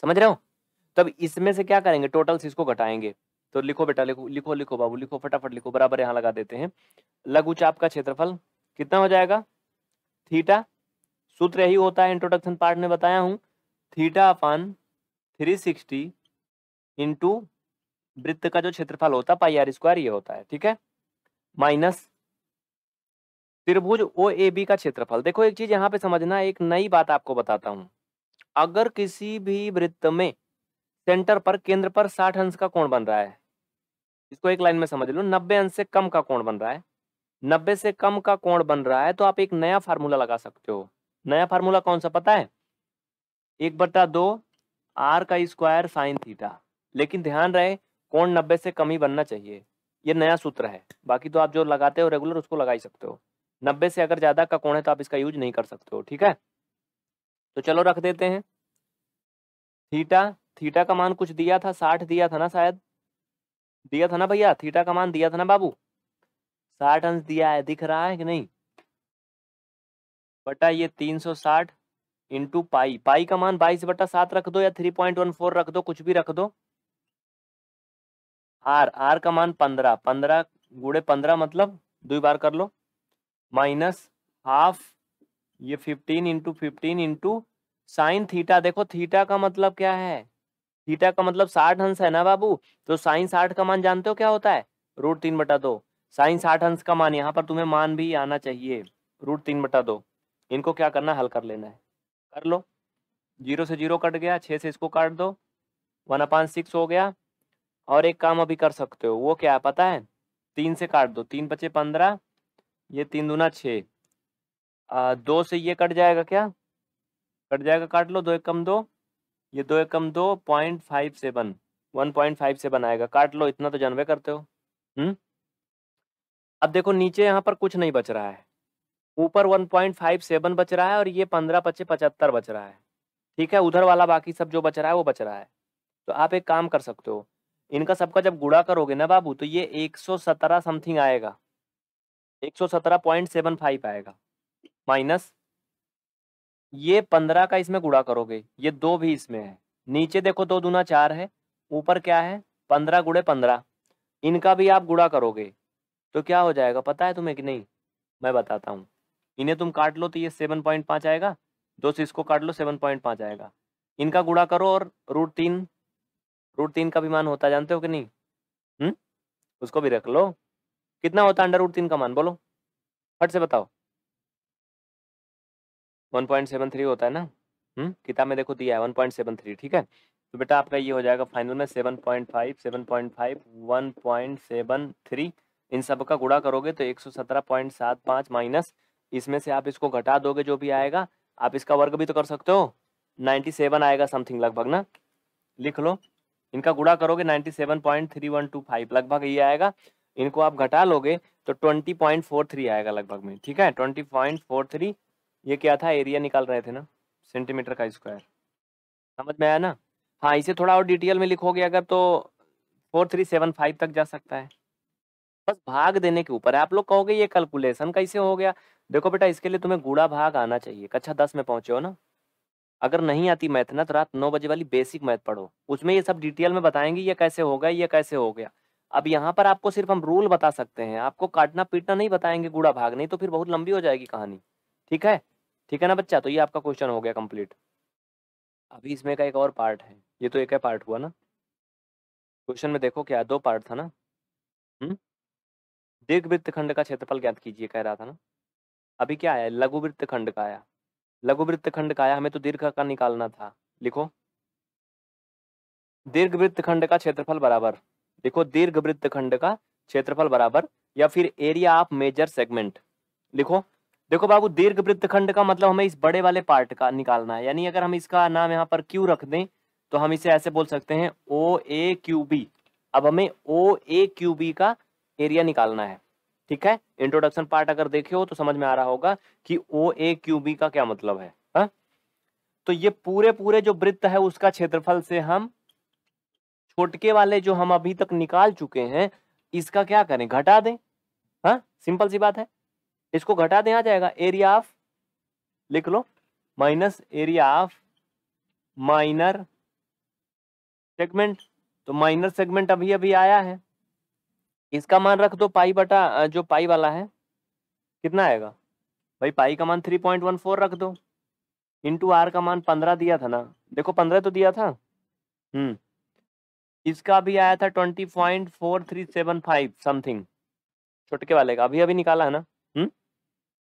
समझ रहे हो। तब इसमें से क्या करेंगे, टोटल्स इसको घटाएंगे। तो लिखो बेटा, लिखो बाबू लिखो, फटाफट लिखो, बराबर यहाँ लगा देते हैं। लघुचाप का क्षेत्रफल कितना हो जाएगा, थीटा, सूत्र यही होता है इंट्रोडक्शन पार्ट में बताया हूँ, थीटा अपान 360 इंटू वृत्त का जो क्षेत्रफल होता है पाई आर स्क्वायर, ये होता है ठीक है, माइनस त्रिभुज ओ ए बी का क्षेत्रफल। देखो एक चीज यहाँ पे समझना, एक नई बात आपको बताता हूँ। अगर किसी भी वृत्त में सेंटर पर, केंद्र पर 60 अंश का कोण बन रहा है, इसको एक लाइन में समझ लो, 90 अंश से कम का कोण बन रहा है, 90 से कम का कोण बन रहा है, तो आप एक नया फार्मूला लगा सकते हो। नया फार्मूला कौन सा पता है, 1/2 आर का स्क्वायर साइन थीटा। लेकिन ध्यान रहे कोण 90 से कम ही बनना चाहिए, ये नया सूत्र है। बाकी तो आप जो लगाते हो रेगुलर उसको लगा ही सकते हो, 90 से अगर ज्यादा का कोण है तो आप इसका यूज नहीं कर सकते हो ठीक है। तो चलो रख देते हैं थीटा, थीटा का मान कुछ दिया था, 60 दिया था ना, शायद दिया था ना भैया, थीटा का मान दिया था ना बाबू, 60 अंश दिया है, दिख रहा है कि नहीं बटा, ये 360 इंटू पाई, पाई का मान 22/7 रख दो या 3.14 रख दो, कुछ भी रख दो। आर, आर का मान 15 गुड़े 15 मतलब 2 बार कर लो, माइनस हाफ ये 15 इंटू साइन थीटा। देखो थीटा का मतलब क्या है, थीटा का मतलब 60 अंश है ना बाबू, तो साइन 60 का मान जानते हो क्या होता है, √3/2। साइन 60 अंश का मान, यहाँ पर तुम्हें मान भी आना चाहिए, √3/2। इनको क्या करना, हल कर लेना है, कर लो। 0 से 0 कट गया, 6 से इसको काट दो, 1/6 हो गया। और एक काम अभी कर सकते हो, वो क्या है पता है, 3 से काट दो, 3 × 5 = 15, ये 3 × 2 = 6, 2 से ये कट जाएगा, क्या कट जाएगा, काट लो, 2 × 1 = 2, ये 2 × 1 = 2, 0.57, 1.57 आएगा, काट लो, इतना तो जानवे करते हो। अब देखो नीचे यहाँ पर कुछ नहीं बच रहा है, ऊपर 1.57 बच रहा है और ये 15×5 = 75 बच रहा है ठीक है। उधर वाला बाकी सब जो बच रहा है वो बच रहा है। तो आप एक काम कर सकते हो, इनका सबका जब गुणा करोगे ना बाबू तो ये 117 समथिंग आएगा, 117.75 आएगा। माइनस ये 15 का इसमें गुणा करोगे, ये 2 भी इसमें है, नीचे देखो 2 दूना 4 है, ऊपर क्या है 15 गुड़े 15, इनका भी आप गुणा करोगे तो क्या हो जाएगा पता है तुम्हें कि नहीं, मैं बताता हूँ। इन्हें तुम काट लो तो ये 7.5 आएगा, 2 से इसको काट लो 7.5 आएगा, इनका गुणा करो और √3 का भी मान होता है जानते हो कि नहीं, उसको भी रख लो। कितना होता है अंडर √3 का मान, बोलो फट से बताओ, 1.73 होता है ना, किताब में देखो दिया है 1.73 ठीक है। तो बेटा आपका ये हो जाएगा फाइनल में 7.5, 1.73, इन सब का गुणा करोगे तो 117.75 माइनस इसमें से आप इसको घटा दोगे जो भी आएगा, आप इसका वर्ग भी तो कर सकते हो, 97 आएगा समथिंग लगभग ना, लिख लो। इनका गुणा करोगे 97.3125 लगभग ये आएगा। इनको आप घटा लोगे तो 20.43 आएगा लगभग में, ठीक है 20.43। ये क्या था, एरिया निकाल रहे थे ना सेंटीमीटर का स्क्वायर, समझ में आया ना। हाँ, इसे थोड़ा और डिटेल में लिखोगे अगर तो 4375 तक जा सकता है, बस भाग देने के ऊपर है। आप लोग कहोगे ये कैलकुलेशन कैसे हो गया, देखो बेटा इसके लिए तुम्हें गुणा भाग आना चाहिए, कक्षा 10 में पहुंचे हो ना। अगर नहीं आती मैथ ना तो रात 9 बजे वाली बेसिक मैथ पढ़ो, उसमें ये सब डिटेल में बताएंगे ये कैसे होगा ये कैसे हो गया। अब यहाँ पर आपको सिर्फ हम रूल बता सकते हैं, आपको काटना पीटना नहीं बताएंगे गुणा भाग, नहीं तो फिर बहुत लंबी हो जाएगी कहानी, ठीक है, ठीक है ना बच्चा। तो ये आपका क्वेश्चन हो गया कंप्लीट। अभी इसमें का एक और पार्ट है, ये तो एक है पार्ट हुआ ना क्वेश्चन में, देखो क्या 2 पार्ट था ना। दीर्घवृत्त खंड का क्षेत्रफल ज्ञात कीजिए कह रहा था ना। अभी क्या आया, लघुवृत्त खंड का आया, लघुवृत्त खंड का आया, हमें तो दीर्घ का निकालना था। लिखो दीर्घवृत्त खंड का क्षेत्रफल बराबर, देखो दीर्घवृत्त खंड का क्षेत्रफल बराबर या फिर एरिया ऑफ मेजर सेगमेंट। लिखो, देखो बाबू दीर्घवृत्त खंड का मतलब हमें इस बड़े वाले पार्ट का निकालना है, यानी अगर हम इसका नाम यहाँ पर क्यू रख दें तो हम इसे ऐसे बोल सकते हैं ओ ए क्यू बी। अब हमें ओ ए क्यू बी का एरिया निकालना है, ठीक है। इंट्रोडक्शन पार्ट अगर देखे हो तो समझ में आ रहा होगा कि ओ ए क्यू बी का क्या मतलब है, हा? तो ये पूरे पूरे जो वृत्त है उसका क्षेत्रफल से हम छोटके वाले जो हम अभी तक निकाल चुके हैं इसका क्या करें, घटा दें, हाँ सिंपल सी बात है, इसको घटा दें आ जाएगा एरिया ऑफ, लिख लो minus area of minor segment. तो माइनर सेगमेंट अभी अभी आया है, इसका मान रख दो पाई बटा जो पाई वाला है कितना आएगा भाई, पाई का मान 3.14 रख दो, इंटू आर का मान 15 दिया था ना, देखो 15 तो दिया था, इसका भी आया था 20.4375 समथिंग, छोटके वाले का अभी अभी निकाला है ना।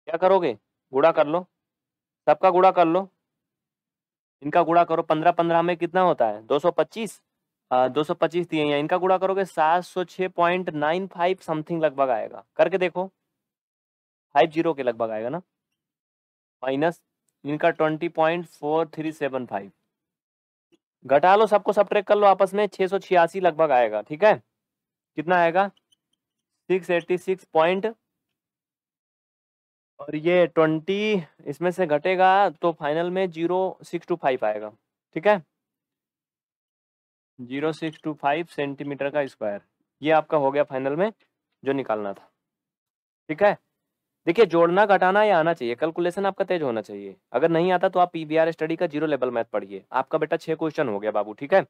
क्या करोगे, गुणा कर लो, सबका गुणा कर लो, इनका गुणा करो, 15-15 में कितना होता है 225, 225 दिए हैं, इनका गुणा करोगे 706.95 समथिंग लगभग आएगा, करके देखो 50 के लगभग आएगा ना, माइनस इनका 20.4375, घटा लो सबको, सबट्रैक्ट कर लो आपस में, 686 लगभग आएगा, ठीक है कितना आएगा 686 पॉइंट, और ये 20 इसमें से घटेगा तो फाइनल में 0625 आएगा, ठीक है 0625 सेंटीमीटर का स्क्वायर। ये आपका हो गया फाइनल में जो निकालना था, ठीक है। देखिए जोड़ना घटाना या आना चाहिए, कैलकुलेशन आपका तेज होना चाहिए, अगर नहीं आता तो आप पीवीआर स्टडी का जीरो लेवल मैथ पढ़िए। आपका बेटा 6 क्वेश्चन हो गया बाबू, ठीक है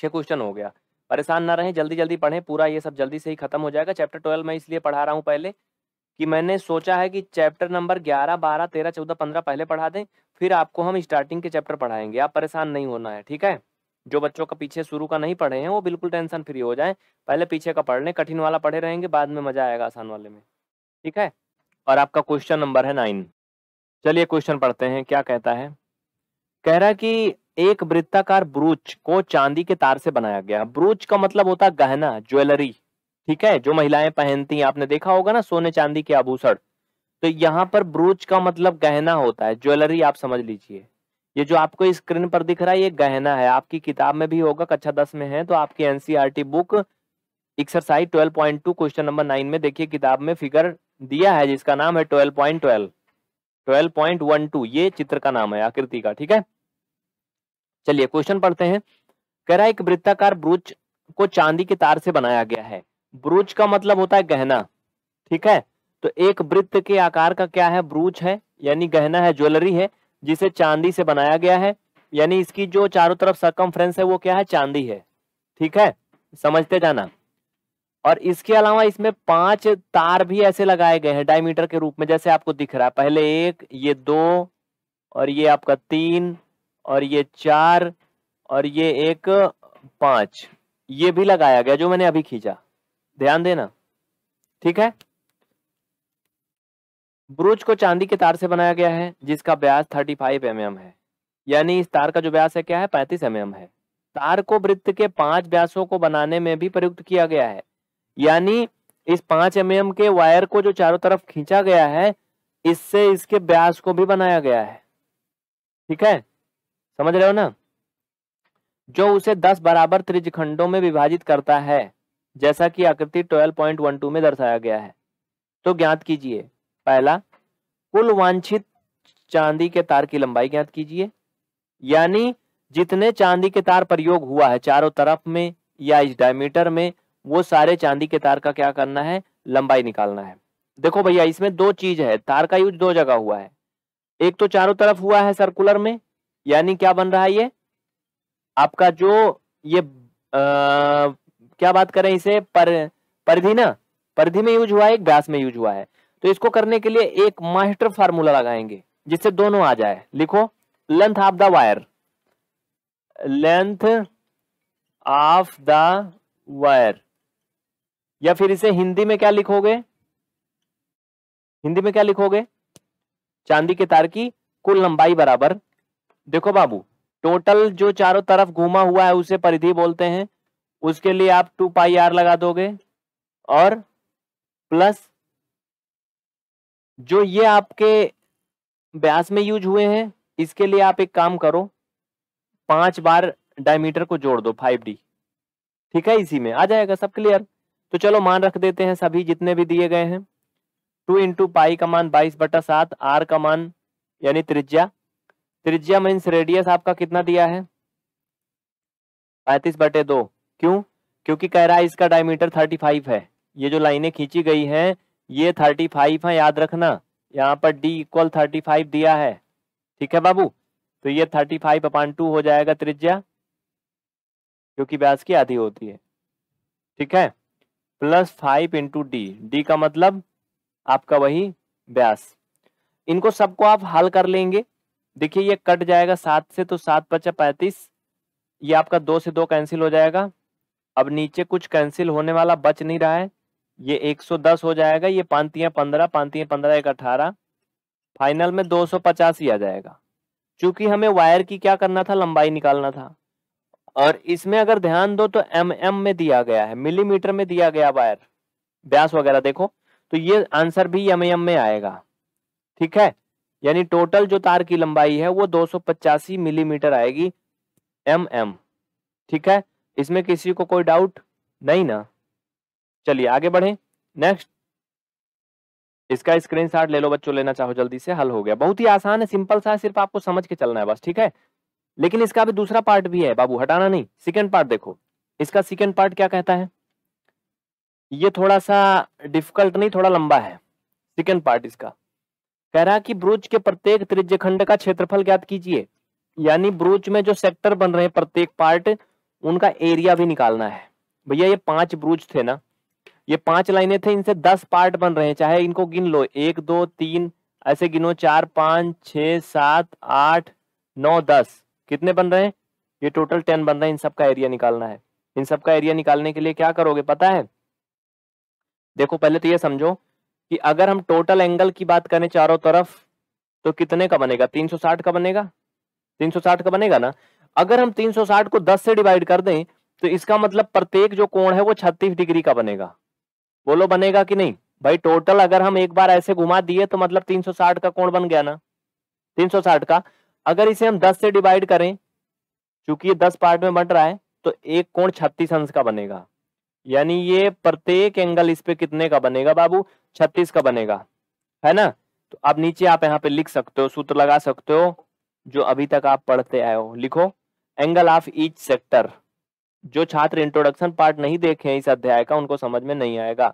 6 क्वेश्चन हो गया, परेशान ना रहें, जल्दी जल्दी पढ़ें पूरा, ये सब जल्दी से ही खत्म हो जाएगा। चैप्टर 12 मैं इसलिए पढ़ा रहा हूँ पहले कि मैंने सोचा है कि चैप्टर नंबर 11, 12, 13, 14, 15 पहले पढ़ा दें, फिर आपको हम स्टार्टिंग के चैप्टर पढ़ाएंगे, आप परेशान नहीं होना है, ठीक है। जो बच्चों का पीछे शुरू का नहीं पढ़े हैं वो बिल्कुल टेंशन फ्री हो जाए, पहले पीछे का पढ़ लें, कठिन वाला पढ़े रहेंगे, बाद में मजा आएगा आसान वाले में, ठीक है। और आपका क्वेश्चन नंबर है 9, चलिए क्वेश्चन पढ़ते हैं, क्या कहता है। कह रहा है कि एक वृत्ताकार ब्रूच को चांदी के तार से बनाया गया। ब्रूच का मतलब होता है गहना, ज्वेलरी, ठीक है, जो महिलाएं पहनती हैं, आपने देखा होगा ना सोने चांदी के आभूषण, तो यहाँ पर ब्रूच का मतलब गहना होता है, ज्वेलरी आप समझ लीजिए। ये जो आपको स्क्रीन पर दिख रहा है ये गहना है, आपकी किताब में भी होगा, कक्षा 10 में है तो आपकी NCERT book exercise 12.2 question number 9 में देखिए किताब में फिगर दिया है जिसका नाम है 12.12, ये चित्र का नाम है, आकृति का, ठीक है। चलिए क्वेश्चन पढ़ते हैं। कह रहा है एक वृत्ताकार ब्रूच को चांदी के तार से बनाया गया है। ब्रूच का मतलब होता है गहना, ठीक है, तो एक वृत्त के आकार का क्या है, ब्रूच है, यानी गहना है, ज्वेलरी है, जिसे चांदी से बनाया गया है, यानी इसकी जो चारों तरफ सर्कमफ्रेंस है वो क्या है, चांदी है, ठीक है, समझते जाना। और इसके अलावा इसमें 5 तार भी ऐसे लगाए गए हैं डायमीटर के रूप में, जैसे आपको दिख रहा है, पहले 1, ये 2 और ये आपका 3 और ये 4 और ये 1, 5, ये भी लगाया गया जो मैंने अभी खींचा, ध्यान देना, ठीक है। ब्रूच को चांदी के तार से बनाया गया है जिसका व्यास 35 mm है, यानी इस तार का जो व्यास है क्या है 35 mm है। तार को वृत्त के 5 व्यासों को बनाने में भी प्रयुक्त किया गया है, यानी इस 5 mm के वायर को जो चारों तरफ खींचा गया है इससे इसके व्यास को भी बनाया गया है, ठीक है, समझ रहे हो ना, जो उसे 10 बराबर त्रिज्यखंडों में विभाजित करता है। जैसा कि आकृति 12.12 में दर्शाया गया है। तो ज्ञात कीजिए, पहला कुल वांछित चांदी के तार की लंबाई ज्ञात कीजिए, यानी जितने चांदी के तार प्रयोग हुआ है चारों तरफ में या इस डायमीटर में, वो सारे चांदी के तार का क्या करना है, लंबाई निकालना है। देखो भैया, इसमें दो चीज है, तार का यूज दो जगह हुआ है, एक तो चारों तरफ हुआ है सर्कुलर में, यानी क्या बन रहा है ये आपका जो ये क्या बात करें इसे परिधि ना, परिधि में यूज हुआ है, एक व्यास में यूज हुआ है। तो इसको करने के लिए एक मास्टर फार्मूला लगाएंगे जिससे दोनों आ जाए। लिखो length of the wire, length of the wire, या फिर इसे हिंदी में क्या लिखोगे, हिंदी में क्या लिखोगे, चांदी के तार की कुल लंबाई बराबर, देखो बाबू टोटल जो चारों तरफ घूमा हुआ है उसे परिधि बोलते हैं, उसके लिए आप 2πr लगा दोगे और प्लस जो ये आपके व्यास में यूज हुए हैं इसके लिए आप एक काम करो, 5 बार डायमीटर को जोड़ दो, 5D। ठीक है, इसी में आ जाएगा सब क्लियर। तो चलो मान रख देते हैं सभी जितने भी दिए गए हैं। 2 into पाई का मान 22/7, आर का मान यानी त्रिज्या, त्रिज्या मीन्स रेडियस आपका कितना दिया है 35/2। क्यों? क्योंकि कह रहा है इसका डायमीटर 35 है, ये जो लाइनें खींची गई हैं ये 35 है, याद रखना यहाँ पर D = 35 दिया है। ठीक है बाबू, तो ये 35/2 हो जाएगा त्रिज्या, क्योंकि व्यास की आधी होती है। ठीक है, प्लस 5 into D, डी का मतलब आपका वही व्यास। इनको सबको आप हल कर लेंगे, देखिए ये कट जाएगा 7 से, तो 7 × 5 = 35, ये आपका 2 से 2 कैंसिल हो जाएगा। अब नीचे कुछ कैंसिल होने वाला बच नहीं रहा है, ये 110 हो जाएगा, ये 5×3 = 15, 5×3 = 15 = 18, फाइनल में 285 आ जाएगा। चूंकि हमें वायर की क्या करना था, लंबाई निकालना था, और इसमें अगर ध्यान दो तो mm में दिया गया है, मिलीमीटर में दिया गया वायर व्यास वगैरह देखो, तो ये आंसर भी mm में आएगा। ठीक है, यानी टोटल जो तार की लंबाई है वो 285 मिलीमीटर आएगी, mm। ठीक है, इसमें किसी को कोई डाउट नहीं ना? चलिए आगे बढ़े। नेक्स्ट, इसका स्क्रीनशॉट ले लो बच्चों, लेना चाहो जल्दी से, हल हो गया, बहुत ही आसान है, सिंपल सा है, सिर्फ आपको समझ के चलना है बस। ठीक है, लेकिन इसका भी दूसरा पार्ट भी है बाबू, हटाना नहीं, सेकेंड पार्ट देखो। इसका सेकेंड पार्ट क्या कहता है, ये थोड़ा सा डिफिकल्ट नहीं, थोड़ा लंबा है सेकेंड पार्ट। इसका कह रहा कि ब्रूच के प्रत्येक त्रिज्य खंड का क्षेत्रफल ज्ञात कीजिए, यानी ब्रूच में जो सेक्टर बन रहे हैं प्रत्येक पार्ट, उनका एरिया भी निकालना है। भैया ये 5 ब्रूच थे ना, ये 5 लाइनें थे, इनसे 10 पार्ट बन रहे हैं, चाहे इनको गिन लो 1 2 3 ऐसे गिनो, 4 5 6 7 8 9 10, कितने बन रहे हैं ये टोटल 10 बन रहे हैं, इन सबका एरिया निकालना है। इन सबका एरिया निकालने के लिए क्या करोगे पता है, देखो पहले तो ये समझो कि अगर हम टोटल एंगल की बात करें चारों तरफ तो कितने का बनेगा, 360 का बनेगा, 360 का बनेगा ना। अगर हम 360 को 10 से डिवाइड कर दें तो इसका मतलब प्रत्येक जो कोण है वो 36 डिग्री का बनेगा। बोलो बनेगा कि नहीं भाई, टोटल अगर हम एक बार ऐसे घुमा दिए तो मतलब 360 का कोण बन गया ना, 360 का। अगर इसे हम 10 से डिवाइड करें, चूंकि ये 10 पार्ट में बट रहा है, तो एक कोण 36 अंश का बनेगा, यानी ये प्रत्येक एंगल इस पे कितने का बनेगा बाबू, 36 का बनेगा, है ना। तो अब नीचे आप यहाँ पे लिख सकते हो, सूत्र लगा सकते हो जो अभी तक आप पढ़ते आए हो। लिखो एंगल ऑफ ईच सेक्टर, जो छात्र इंट्रोडक्शन पार्ट नहीं देखे हैं इस अध्याय का उनको समझ में नहीं आएगा,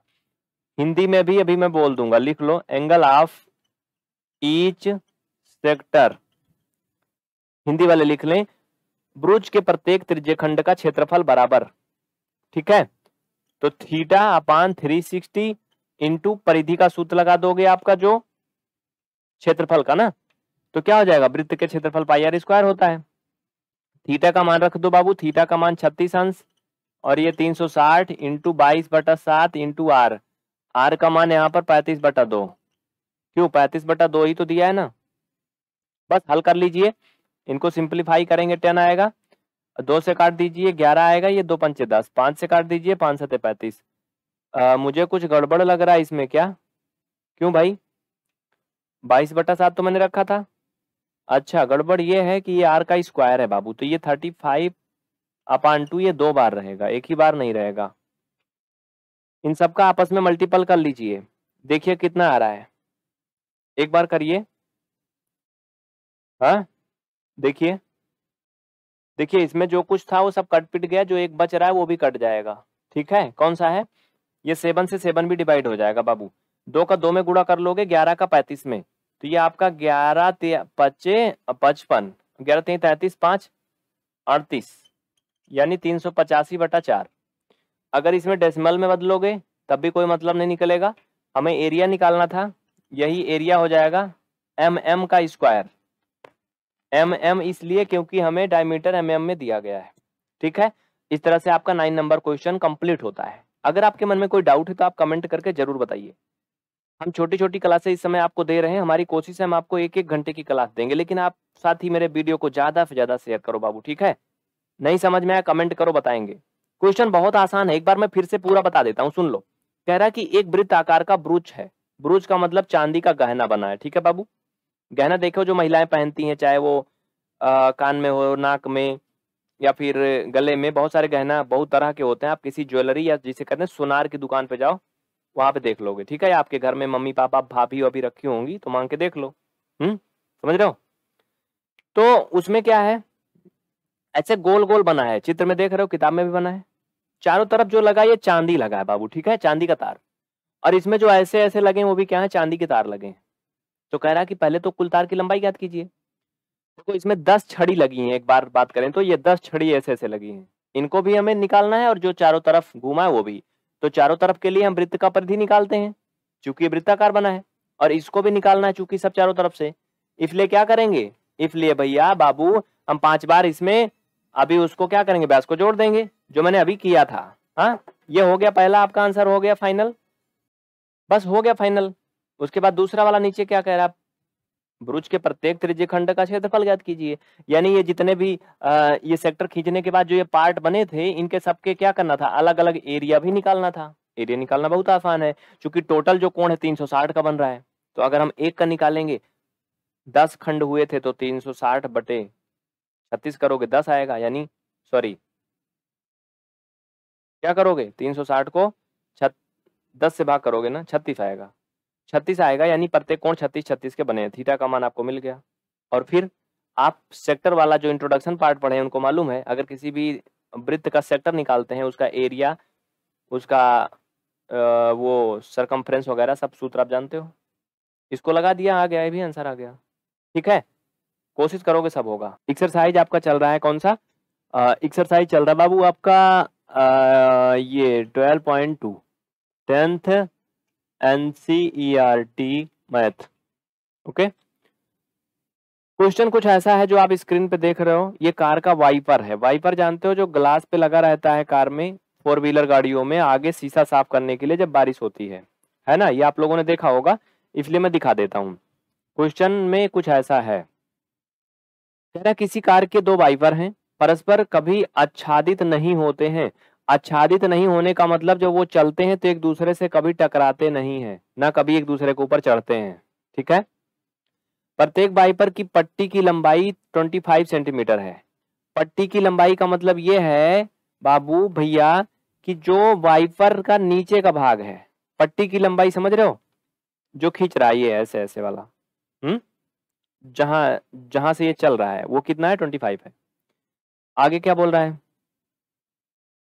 हिंदी में भी अभी मैं बोल दूंगा, लिख लो angle of each sector. Hindi वाले लिख लें, ब्रूच के प्रत्येक त्रिज्य खंड का क्षेत्रफल बराबर, ठीक है, तो θ/360 इंटू परिधि का सूत्र लगा दोगे आपका जो क्षेत्रफल का ना, तो क्या हो जाएगा, वृत्त के क्षेत्रफल πr² होता है। थीटा का मान रख दो बाबू, थीटा का मान 36 अंश, और ये 360 इंटू 22/7 इंटू आर, आर का मान यहाँ पर 35/2, क्यों 35/2 ही तो दिया है ना। बस हल कर लीजिए, इनको सिंप्लीफाई करेंगे 10 आएगा, 2 से काट दीजिए 11 आएगा, ये 2 × 5 = 10, 5 से काट दीजिए 5 × 7 = 35। मुझे कुछ गड़बड़ लग रहा है इसमें, क्या, क्यों भाई, 22/7 तो मैंने रखा था, अच्छा गड़बड़ ये है कि ये आर का स्क्वायर है बाबू, तो ये 35/2 ये 2 बार रहेगा, एक ही बार नहीं रहेगा, इन सबका आपस में मल्टीपल कर लीजिए, देखिए कितना आ रहा है, एक बार करिए। हाँ देखिए देखिए इसमें जो कुछ था वो सब कट पिट गया, जो एक बच रहा है वो भी कट जाएगा। ठीक है, कौन सा है ये, 7 से 7 भी डिवाइड हो जाएगा बाबू। 2 का 2 में गुणा कर लोगे, 11 का 35 में, तो ये आपका 11 पचे 55, 11 3 33 5 38 यानी 385/4। अगर इसमें डेसिमल में बदलोगे तब भी कोई मतलब नहीं निकलेगा, हमें एरिया निकालना था, यही एरिया हो जाएगा mm का स्क्वायर। mm इसलिए क्योंकि हमें डायमीटर mm में दिया गया है। ठीक है, इस तरह से आपका 9 नंबर क्वेश्चन कंप्लीट होता है। अगर आपके मन में कोई डाउट है तो आप कमेंट करके जरूर बताइए। हम छोटी छोटी क्लासें इस समय आपको दे रहे हैं, हमारी कोशिश है हम आपको 1-1 घंटे की क्लास देंगे, लेकिन आप साथ ही मेरे वीडियो को ज़्यादा से ज़्यादा शेयर करो बाबू। ठीक है, नहीं समझ में आया कमेंट करो, बताएंगे। क्वेश्चन बहुत आसान है, एक बार मैं फिर से पूरा बता देता हूँ, सुन लो। कह रहा है कि एक वृत्त आकार का ब्रूच है, ब्रूच का मतलब चांदी का गहना बना है। ठीक है बाबू, गहना देखो जो महिलाएं पहनती हैं, चाहे वो कान में हो, नाक में या फिर गले में, बहुत सारे गहना बहुत तरह के होते हैं। आप किसी ज्वेलरी या जिसे करने सुनार की दुकान पे जाओ, वहां पे देख लोगे। ठीक है, आपके घर में मम्मी पापा भाभी वाभी रखी होंगी तो मांग के देख लो। समझ रहे हो। तो उसमें क्या है, ऐसे गोल गोल बना है, चित्र में देख रहे हो, किताब में भी बना है। चारों तरफ जो लगा ये चांदी लगा है बाबू। ठीक है, चांदी का तार, और इसमें जो ऐसे ऐसे लगे वो भी क्या है, चांदी के तार लगे हैं। तो कह रहा है कि पहले तो कुल तार की लंबाई याद कीजिए। देखो इसमें 10 छड़ी लगी हैं, एक बार बात करें तो ये 10 छड़ी ऐसे ऐसे लगी हैं, इनको भी हमें निकालना है, और जो चारों तरफ घुमा है वो भी। तो चारों तरफ के लिए हम वृत्त का परिधि निकालते हैं, चूंकि वृत्ताकार बना है, और इसको भी निकालना है चूंकि सब चारों तरफ से। इसलिए क्या करेंगे, इसलिए भैया बाबू हम 5 बार इसमें अभी उसको क्या करेंगे, व्यास को जोड़ देंगे, जो मैंने अभी किया था। हाँ ये हो गया, पहला आपका आंसर हो गया फाइनल, बस हो गया फाइनल। उसके बाद दूसरा वाला नीचे क्या कह रहा है, ब्रूच के प्रत्येक त्रिज्य खंड का क्षेत्रफल ज्ञात कीजिए। यानी ये जितने भी ये सेक्टर खींचने के बाद जो ये पार्ट बने थे, इनके सबके क्या करना था, अलग अलग एरिया भी निकालना था। एरिया निकालना बहुत आसान है, क्योंकि टोटल जो कोण है 360 का बन रहा है, तो अगर हम 1 का निकालेंगे, 10 खंड हुए थे तो 360/36 करोगे 10 आएगा, यानी सॉरी क्या करोगे, 360 को 10 से भाग करोगे ना, 36 आएगा, 36 आएगा, यानी प्रत्येक कोण 36 36 के बने हैं। थीटा का मान आपको मिल गया। और फिर आप सेक्टर वाला जो इंट्रोडक्शन पार्ट पढ़े हैं उनको मालूम है, अगर किसी भी वृत्त का सेक्टर निकालते हैं, उसका एरिया, उसका वो सरकमफ्रेंस वगैरह सब सूत्र आप जानते हो। इसको लगा दिया, आ गया, ये भी आंसर आ गया। ठीक है, कोशिश करोगे सब होगा। एक्सरसाइज आपका चल रहा है, कौन सा एक्सरसाइज चल रहा है बाबू आपका, ये 12.2 10th NCERT math. Okay, question कुछ ऐसा है जो आप स्क्रीन पे देख रहे हो, ये कार का वाइपर है। वाइपर जानते हो, जो ग्लास पे लगा रहता है कार में, 4 व्हीलर गाड़ियों में, आगे शीशा साफ करने के लिए जब बारिश होती है ना। ये आप लोगों ने देखा होगा, इसलिए मैं दिखा देता हूँ। क्वेश्चन में कुछ ऐसा है, जरा किसी कार के 2 वाइपर हैं, परस्पर कभी आच्छादित नहीं होते हैं। आच्छादित नहीं होने का मतलब जब वो चलते हैं तो एक दूसरे से कभी टकराते नहीं हैं, ना कभी एक दूसरे के ऊपर चढ़ते हैं। ठीक है, प्रत्येक वाइपर की पट्टी की लंबाई 25 सेंटीमीटर है। पट्टी की लंबाई का मतलब ये है बाबू भैया कि जो वाइपर का नीचे का भाग है, पट्टी की लंबाई समझ रहे हो, जो खींच रहा है ये ऐसे ऐसे वाला, जहां से ये चल रहा है वो कितना है, 25 है। आगे क्या बोल रहा है,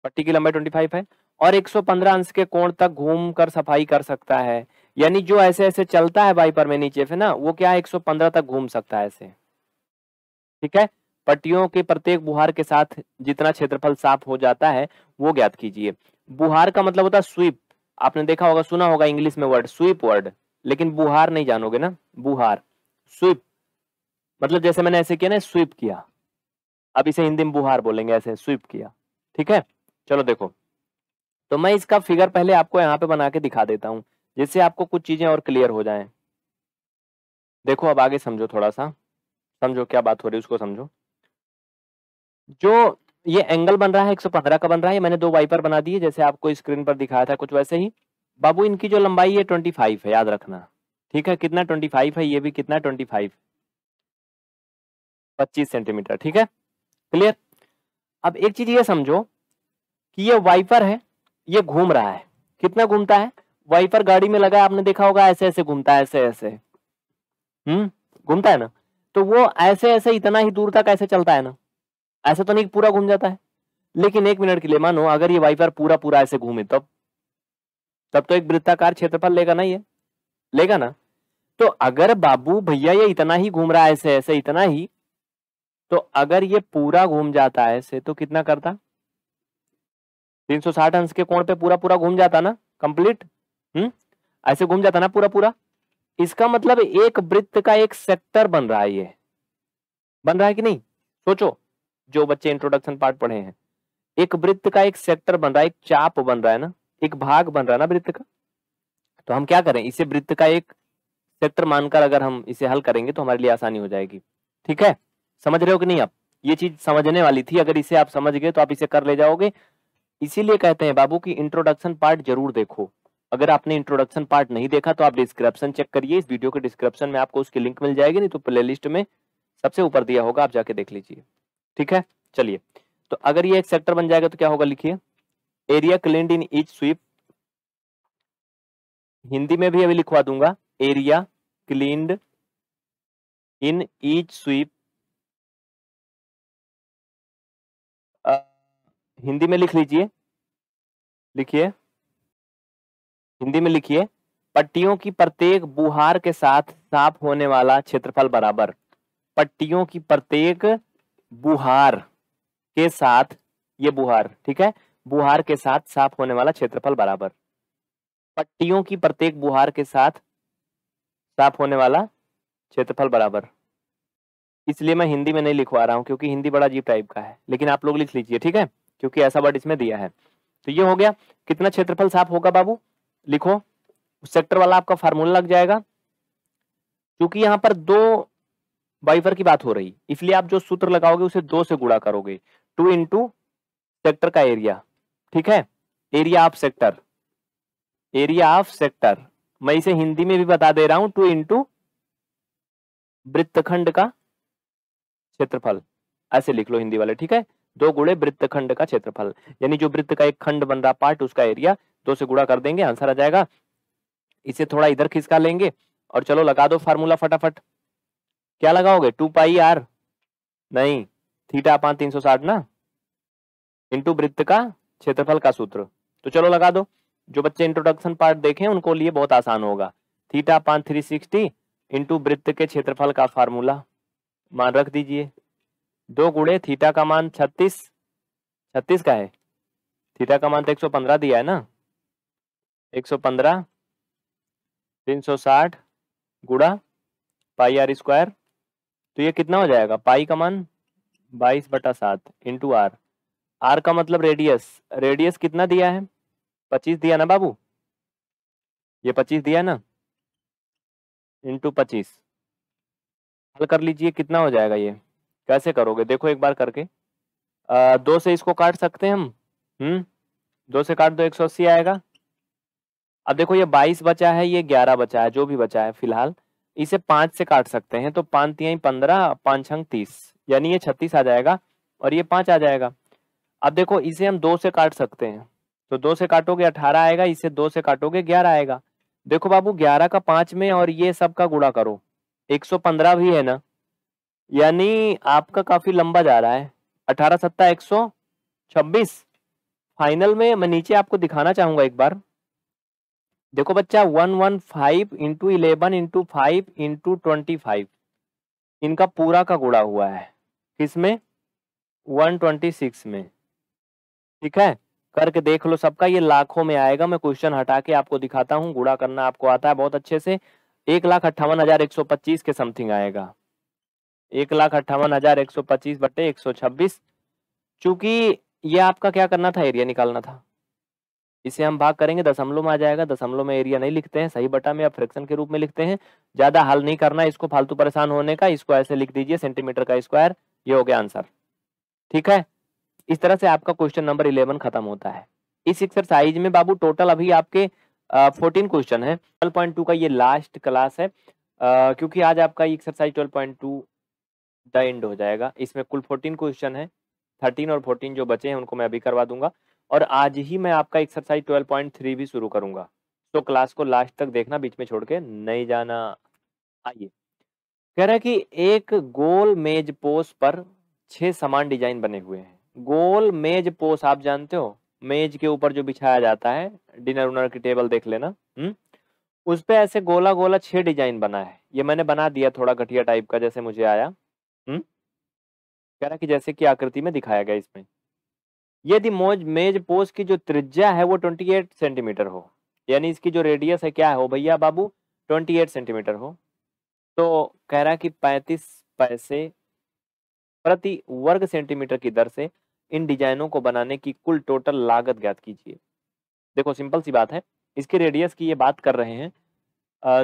पट्टी की लंबाई 25 है, और 115 अंश के कोण तक घूम कर सफाई कर सकता है। यानी जो ऐसे ऐसे चलता है वाइपर में नीचे से ना, वो क्या है, 115 तक घूम सकता है ऐसे। ठीक है, पट्टियों के प्रत्येक बुहार के साथ जितना क्षेत्रफल साफ हो जाता है वो ज्ञात कीजिए। बुहार का मतलब होता है स्वीप, आपने देखा होगा, सुना होगा इंग्लिश में वर्ड स्वीप वर्ड, लेकिन बुहार नहीं जानोगे ना। बुहार स्वीप मतलब जैसे मैंने ऐसे किया ना, स्वीप किया, अब इसे हिंदी में बुहार बोलेंगे, ऐसे स्वीप किया। ठीक है, चलो देखो, तो मैं इसका फिगर पहले आपको यहाँ पे बना के दिखा देता हूँ, जिससे आपको कुछ चीजें और क्लियर हो जाएं। देखो अब आगे समझो, थोड़ा सा समझो क्या बात हो रही है उसको समझो। जो ये एंगल बन रहा है 115 का बन रहा है, मैंने 2 वाइपर बना दिए जैसे आपको स्क्रीन पर दिखाया था, कुछ वैसे ही बाबू। इनकी जो लंबाई है 25 है, याद रखना। ठीक है, कितना 25 है, ये भी कितना 25, 25 सेंटीमीटर। ठीक है, क्लियर। अब एक चीज ये समझो कि ये वाइपर है, ये घूम रहा है, कितना घूमता है? वाइपर गाड़ी में लगा आपने देखा होगा, ऐसे ऐसे घूमता है, ऐसे ऐसे घूमता है ना, तो वो ऐसे ऐसे इतना ही दूर तक ऐसे चलता है ना, ऐसा तो नहीं पूरा घूम जाता है। लेकिन एक मिनट के लिए मानो अगर ये वाइपर पूरा पूरा ऐसे घूमे तब तो एक वृत्ताकार क्षेत्रफल लेगा ना, ये लेगा ना। तो अगर बाबू भैया ये इतना ही घूम रहा है ऐसे ऐसे इतना ही, तो अगर ये पूरा घूम जाता है ऐसे तो कितना करता? 360 अंश के कोण पे पूरा पूरा घूम जाता ना, कंप्लीट ऐसे घूम जाता ना पूरा पूरा। इसका मतलब एक वृत्त का एक सेक्टर बन रहा है, ये बन रहा है कि नहीं? सोचो जो बच्चे इंट्रोडक्शन पार्ट पढ़े हैं, एक वृत्त का एक सेक्टर बन रहा है, एक चाप बन रहा है ना, एक भाग बन रहा है ना वृत्त का। तो हम क्या करें, इसे वृत्त का एक सेक्टर मानकर अगर हम इसे हल करेंगे तो हमारे लिए आसानी हो जाएगी। ठीक है, समझ रहे हो कि नहीं? आप ये चीज समझने वाली थी, अगर इसे आप समझ गए तो आप इसे कर ले जाओगे। इसीलिए कहते हैं बाबू की इंट्रोडक्शन पार्ट जरूर देखो। अगर आपने इंट्रोडक्शन पार्ट नहीं देखा तो आप डिस्क्रिप्शन चेक करिए, इस वीडियो के डिस्क्रिप्शन में आपको उसकी लिंक मिल जाएगी, नहीं तो प्लेलिस्ट में सबसे ऊपर दिया होगा, आप जाके देख लीजिए। ठीक है, चलिए। तो अगर ये एक सेक्टर बन जाएगा तो क्या होगा, लिखिए area claimed in each sweep. Hindi में भी अभी लिखवा दूंगा, area claimed in each sweep. Hindi में लिख लीजिए, लिखिए हिंदी में लिखिए, पट्टियों की प्रत्येक बुहार के साथ साफ होने वाला क्षेत्रफल बराबर, पट्टियों की प्रत्येक बुहार के साथ, ये बुहार ठीक है, बुहार के साथ साफ होने वाला क्षेत्रफल बराबर, पट्टियों की प्रत्येक बुहार के साथ साफ होने वाला क्षेत्रफल बराबर। इसलिए मैं हिंदी में नहीं लिखवा रहा हूं क्योंकि हिंदी बड़ा अजीब टाइप का है, लेकिन आप लोग लिख लीजिए ठीक है, क्योंकि ऐसा वर्ड इसमें दिया है। तो ये हो गया, कितना क्षेत्रफल साफ होगा बाबू, लिखो सेक्टर वाला आपका फार्मूला लग जाएगा। क्योंकि यहाँ पर दो वाइपर की बात हो रही, इसलिए आप जो सूत्र लगाओगे उसे 2 से गुणा करोगे, 2 इंटू सेक्टर का एरिया। ठीक है, area of sector, area of sector, मैं इसे हिंदी में भी बता दे रहा हूं, 2 इंटू वृत्तखंड का क्षेत्रफल, ऐसे लिख लो हिंदी वाले। ठीक है, 2 गुणे वृत्तखंड का क्षेत्रफल, यानी जो वृत्त का एक खंड बन रहा पार्ट उसका एरिया 2 से गुणा कर देंगे, आंसर आ जाएगा। इसे थोड़ा इधर खिसका लेंगे और चलो लगा दो फार्मूला फटाफट। क्या लगाओगे, 2 पाई r नहीं थीटा पान 360 ना, इंटू वृत्त का क्षेत्रफल का सूत्र। तो चलो लगा दो, जो बच्चे इंट्रोडक्शन पार्ट देखें उनको लिए बहुत आसान होगा, थीटा पान 360 इंटू वृत्त के क्षेत्रफल का फार्मूला मान रख दीजिए, 2 गुणे थीटा का मान 36 का है, थीटा का मान तो 115 दिया है ना, 115 360 गुणा पाई आर स्क्वायर, तो ये कितना हो जाएगा, पाई का मान 22/7 इंटू आर, आर का मतलब रेडियस, रेडियस कितना दिया है, 25 दिया ना बाबू, ये 25 दिया ना, इंटू 25। हल कर लीजिए, कितना हो जाएगा ये, कैसे करोगे देखो एक बार करके, 2 से इसको काट सकते हैं हम, 2 से काट दो, 180 आएगा। अब देखो ये 22 बचा है, ये 11 बचा है, जो भी बचा है फिलहाल, इसे 5 से काट सकते हैं, तो 5 तिहाई 15, 5 छंग 30, यानी ये 36 आ जाएगा और ये 5 आ जाएगा। अब देखो इसे हम 2 से काट सकते हैं, तो 2 से काटोगे 18 आएगा, इसे 2 से काटोगे 11 आएगा। देखो बाबू 11 का 5 में और ये सब का गुणा करो, 115 भी है ना, यानी आपका काफी लंबा जा रहा है, 18 सत्ता 126। फाइनल में मैं नीचे आपको दिखाना चाहूंगा एक बार, देखो बच्चा 115 इंटू 11 इंटू 5 इंटू 25, इनका पूरा का गुणा हुआ है किसमें, 126 में। ठीक है, करके देख लो, सबका ये लाखों में आएगा, मैं क्वेश्चन हटा के आपको दिखाता हूँ, गुणा करना आपको आता है बहुत अच्छे से। 1,58,125 के समथिंग आएगा, 1,58,125 बटे 126। चूंकि ये आपका क्या करना था, एरिया निकालना था, इसे हम भाग करेंगे, दशमलव में आ जाएगा, दशमलव में एरिया नहीं लिखते हैं, सही बटा में या फ्रैक्शन के रूप में लिखते हैं। ज्यादा हल नहीं करना इसको, फालतू परेशान होने का, इसको ऐसे लिख दीजिए सेंटीमीटर का स्क्वायर, ये हो गया आंसर। ठीक है, इस तरह से आपका क्वेश्चन नंबर 11 खत्म होता है। इस एक्सरसाइज में बाबू टोटल अभी आपके 14 क्वेश्चन है। 12.2 का ये लास्ट क्लास है, क्योंकि आज आपका एक्सरसाइज 12.2 द एंड हो जाएगा। इसमें कुल 14 क्वेश्चन है, 13 और 14 जो बचे हैं उनको मैं अभी करवा दूंगा। और आज ही मैं आपका एक्सरसाइज 12.3 भी शुरू करूंगा, तो क्लास को लास्ट तक देखना, बीच में छोड़ के नहीं जाना। आइए, कह रहा है कि एक गोल मेज पोस पर 6 समान डिजाइन बने हुए हैं। गोल मेज पोस आप जानते हो, मेज के ऊपर जो बिछाया जाता है, डिनर उनर की टेबल देख लेना, उस पे ऐसे गोला गोला 6 डिजाइन बना है। ये मैंने बना दिया थोड़ा घटिया टाइप का, जैसे मुझे आया। कह रहा कि जैसे कि आकृति में दिखाया गया, इसमें यदि मेज पोस की जो त्रिज्या है वो 28 सेंटीमीटर हो, यानी इसकी जो रेडियस है क्या हो भैया बाबू, 28 सेंटीमीटर हो, तो कह रहा कि 35 पैसे प्रति वर्ग सेंटीमीटर की दर से इन डिजाइनों को बनाने की कुल टोटल लागत ज्ञात कीजिए। देखो सिंपल सी बात है, इसके रेडियस की ये बात कर रहे हैं,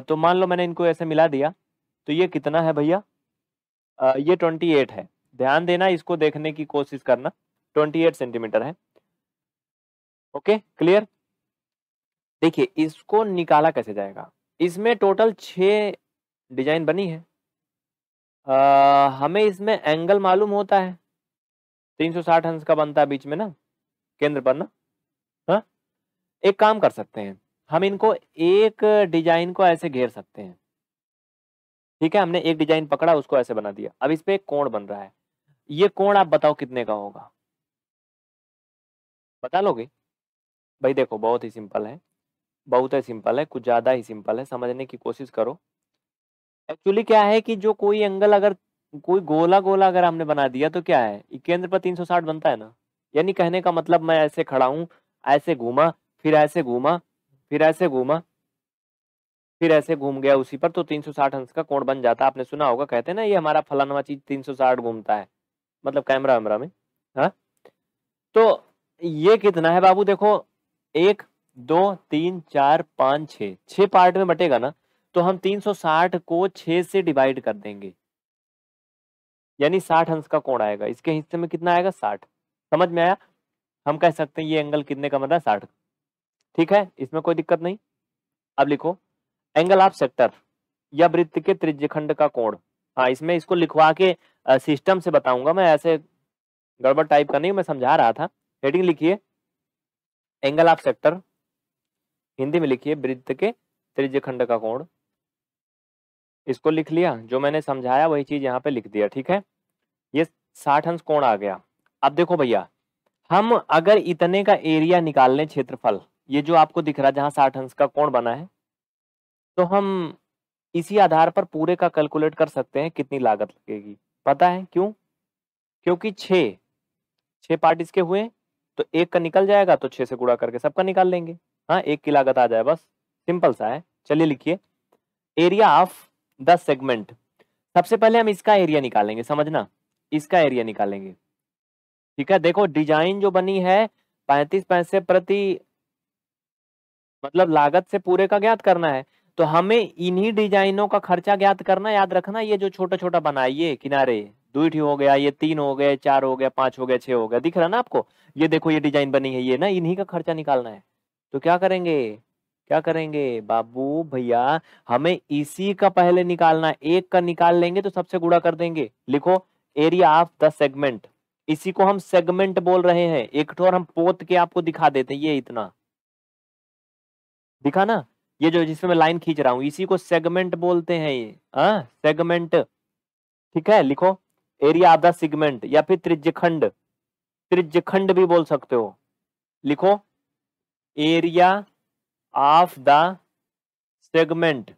तो मान लो मैंने इनको ऐसे मिला दिया, तो ये कितना है भैया, ये 28 है। ध्यान देना, इसको देखने की कोशिश करना, 28 सेंटीमीटर है। Okay, clear. देखिए इसको निकाला कैसे जाएगा, इसमें टोटल 6 डिजाइन बनी है, हमें इसमें एंगल मालूम होता है, 360 अंश का बनता है बीच में ना, केंद्र पर ना। हाँ, एक काम कर सकते हैं हम, इनको एक डिजाइन को ऐसे घेर सकते हैं। ठीक है, हमने एक डिजाइन पकड़ा, उसको ऐसे बना दिया। अब इस पे एक कोण बन रहा है, ये कोण आप बताओ कितने का होगा, बता लोगे भाई? देखो बहुत ही सिंपल है, बहुत ही सिंपल है, कुछ ज्यादा ही सिंपल है, समझने की कोशिश करो। एक्चुअली क्या है कि जो कोई एंगल अगर कोई गोला गोला अगर हमने बना दिया तो क्या है, केंद्र पर 360 बनता है ना, यानी कहने का मतलब मैं ऐसे खड़ा हूं, ऐसे घूमा, फिर ऐसे घूमा, फिर ऐसे घूमा, फिर ऐसे घूम गया उसी पर, तो 360 अंश का कोण बन जाता है। आपने सुना होगा, कहते हैं ना ये हमारा फलाना चीज 360 घूमता है, मतलब कैमरा वैमरा में। हाँ, तो ये कितना है बाबू, देखो 1 2 3 4 5 6 पार्ट में बटेगा ना, तो हम 360 को 6 से डिवाइड कर देंगे, यानी 60 अंश का कोण आएगा। इसके हिस्से में कितना आएगा, 60। समझ में आया? हम कह सकते हैं ये एंगल कितने का बना, 60। ठीक है, इसमें कोई दिक्कत नहीं। अब लिखो एंगल ऑफ सेक्टर या वृत्त के त्रिज्यखंड का कोण। हाँ, इसमें इसको लिखवा के सिस्टम से बताऊंगा मैं, ऐसे गड़बड़ टाइप का नहीं, मैं समझा रहा था। हेडिंग लिखिए एंगल ऑफ सेक्टर, हिंदी में लिखिए वृत्त के त्रिज्यखंड का कोण। इसको लिख लिया, जो मैंने समझाया वही चीज यहाँ पे लिख दिया। ठीक है, ये 60 अंश कोण आ गया। अब देखो भैया, हम अगर इतने का एरिया निकाल लें, क्षेत्रफल, ये जो आपको दिख रहा है जहाँ 60 अंश का कोण बना है, तो हम इसी आधार पर पूरे का कैलकुलेट कर सकते हैं कितनी लागत लगेगी। पता है क्यों? क्योंकि 6 पार्ट इसके हुए, तो एक का निकल जाएगा, तो 6 से गुणा करके सबका निकाल लेंगे। हाँ, एक की लागत आ जाए, बस सिंपल सा है। चलिए लिखिए एरिया ऑफ द सेगमेंट। सबसे पहले हम इसका एरिया निकालेंगे, समझना, इसका एरिया निकालेंगे। ठीक है, देखो डिजाइन जो बनी है 35 पैसे प्रति, मतलब लागत से पूरे का ज्ञात करना है, तो हमें इन्हीं डिजाइनों का खर्चा ज्ञात करना। याद रखना, ये जो छोटा छोटा बनाइए किनारे, 2 हो गया, ये 3 हो गए, 4 हो गया, 5 हो गया, 6 हो गया, दिख रहा ना आपको? ये देखो ये डिजाइन बनी है, ये ना, इन्हीं का खर्चा निकालना है। तो क्या करेंगे, क्या करेंगे बाबू भैया, हमें इसी का पहले निकालना है। एक का निकाल लेंगे तो सबसे गुणा कर देंगे। लिखो एरिया ऑफ द सेगमेंट, इसी को हम सेगमेंट बोल रहे हैं। एक ठोर हम पोत के आपको दिखा देते हैं, ये इतना दिखा ना, ये जो जिसमें मैं लाइन खींच रहा हूं, इसी को सेगमेंट बोलते हैं, ये सेगमेंट। ठीक है, लिखो एरिया ऑफ द सेगमेंट या फिर त्रिज्यखंड, त्रिज्यखंड भी बोल सकते हो। लिखो area of the segment.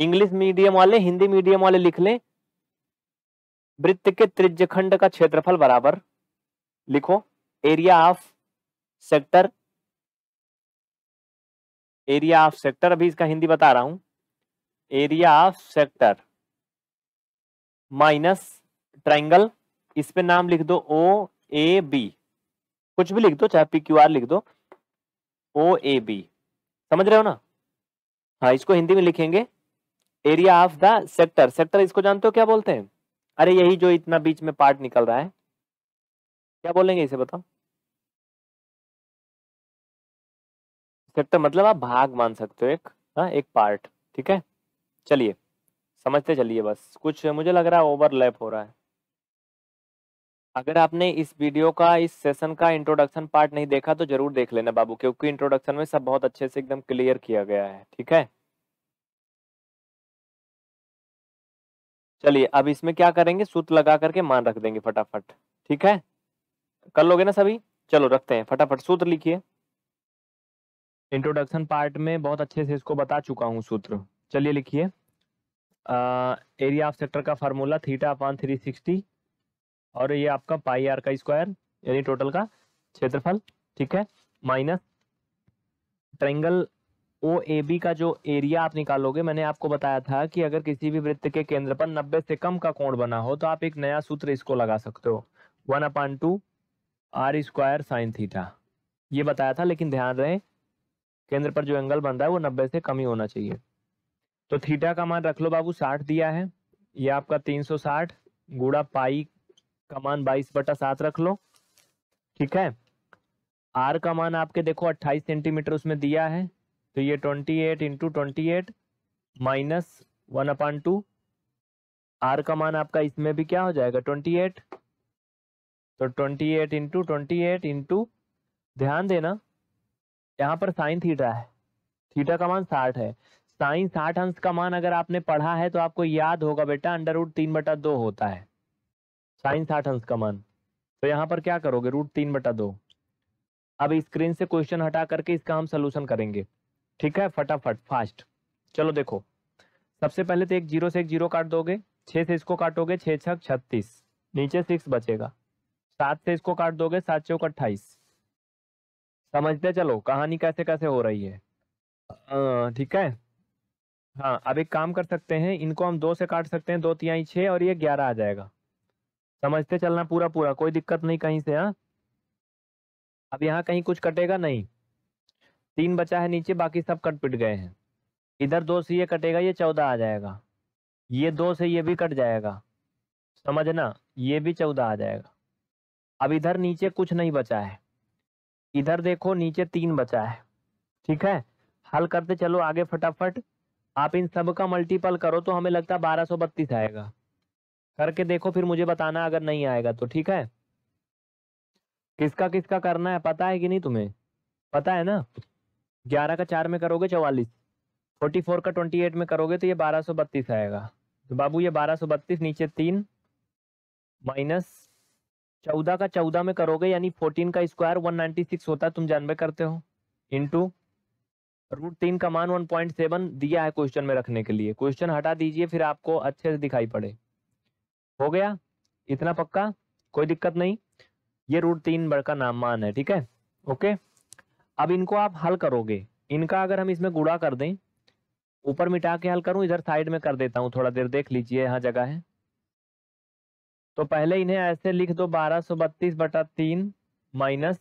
English medium वाले, हिंदी मीडियम वाले लिख लें, वृत्त के त्रिज्यखंड का क्षेत्रफल बराबर, लिखो area of sector, area of sector, अभी इसका हिंदी बता रहा हूं, area of sector minus triangle, इस पे नाम लिख दो OAB, कुछ भी लिख दो, चाहे PQR लिख दो, OAB, समझ रहे हो ना? हाँ, इसको हिंदी में लिखेंगे area of the sector. Sector इसको जानते हो क्या बोलते हैं? अरे यही जो इतना बीच में पार्ट निकल रहा है, क्या बोलेंगे इसे बताओ? सेक्टर मतलब आप भाग मान सकते हो, एक, हाँ, एक पार्ट। ठीक है, चलिए समझते चलिए, बस कुछ मुझे लग रहा है ओवरलैप हो रहा है। अगर आपने इस वीडियो का, इस सेशन का इंट्रोडक्शन पार्ट नहीं देखा तो जरूर देख लेना बाबू, क्योंकि इंट्रोडक्शन में सब बहुत अच्छे से एकदम क्लियर किया गया है। ठीक है, चलिए अब इसमें क्या करेंगे, सूत्र लगा करके मान रख देंगे फटाफट। ठीक है, कर लोगे ना सभी? चलो रखते हैं, फटाफट सूत्र लिखिए। इंट्रोडक्शन पार्ट में बहुत अच्छे से इसको बता चुका हूँ सूत्र। चलिए लिखिए, एरिया ऑफ सेक्टर का फार्मूला थीटा अपॉन 360 और ये आपका पाई आर का स्क्वायर यानी टोटल का क्षेत्रफल। ठीक है, minus triangle O A B का जो एरिया आप निकालोगे, मैंने आपको बताया था कि अगर किसी भी वृत्त के केंद्र पर 90 से कम का कोण बना हो तो आप एक नया सूत्र इसको लगा सकते हो, 1/2 आर स्क्वायर साइन थीटा। ये बताया था, लेकिन ध्यान रहे केंद्र पर जो एंगल बन रहा है वो 90 से कम ही होना चाहिए। तो थीटा का मान रख लो बाबू 60 दिया है, ये आपका 360 गुड़ा पाई का मान 22/7 रख लो। ठीक है, आर का मान आपके देखो 28 सेंटीमीटर उसमें दिया है, तो ये 28 × 28 माइनस 1/2 आर का मान आपका इसमें भी क्या हो जाएगा 28, तो 28 × 28 × ध्यान देना यहाँ पर साइन थीटा है, थीटा का मान 60 है, साइन 60 अंश का मान अगर आपने पढ़ा है तो आपको याद होगा बेटा √3/2 होता है साइन 60 अंश का मान। तो यहाँ पर क्या करोगे, √3/2। अब स्क्रीन से क्वेश्चन हटा करके इसका हम सलूशन करेंगे। ठीक है, फटाफट फास्ट। चलो देखो, सबसे पहले तो 1 0 से 1 0 काट दोगे, 6 से इसको काटोगे, 6 × 36 नीचे 6 बचेगा, 7 से इसको काट दोगे, 7 × 28। समझते चलो कहानी कैसे कैसे हो रही है। ठीक है, हाँ अब एक काम कर सकते हैं, इनको हम 2 से काट सकते हैं, 2 तिहाई 6 और ये 11 आ जाएगा। समझते चलना पूरा पूरा, कोई दिक्कत नहीं कहीं से। हाँ अब यहाँ कहीं कुछ कटेगा नहीं, 3 बचा है नीचे, बाकी सब कट पिट गए हैं। इधर 2 से ये कटेगा, ये 14 आ जाएगा, ये 2 से ये भी कट जाएगा, समझना ये भी 14 आ जाएगा। अब इधर नीचे कुछ नहीं बचा है, इधर देखो नीचे 3 बचा है। ठीक है, हल करते चलो आगे फटाफट। आप इन सब का मल्टीपल करो तो हमें लगता है 1232 आएगा, करके देखो फिर मुझे बताना अगर नहीं आएगा तो। ठीक है, किसका किसका करना है पता है कि नहीं तुम्हें? पता है ना, 11 का 4 में करोगे 44, 44 का 28 में करोगे तो ये 1232 आएगा। तो बाबू ये 1232 नीचे 3 माइनस 14 का 14 में करोगे यानी 14 का स्क्वायर 196 होता है, तुम जानबे करते हो, इंटू √3 का मान 1.7 दिया है क्वेश्चन में रखने के लिए। क्वेश्चन हटा दीजिए फिर आपको अच्छे से दिखाई पड़े। हो गया इतना पक्का, कोई दिक्कत नहीं। ये √3 का नाम मान है। ठीक है, ओके। अब इनको आप हल करोगे, इनका अगर हम इसमें गुणा कर दें, ऊपर मिटा के हल करूं, इधर साइड में कर देता हूं, थोड़ा देर देख लीजिए यहाँ जगह है। तो पहले इन्हें ऐसे लिख दो, 1232/3 माइनस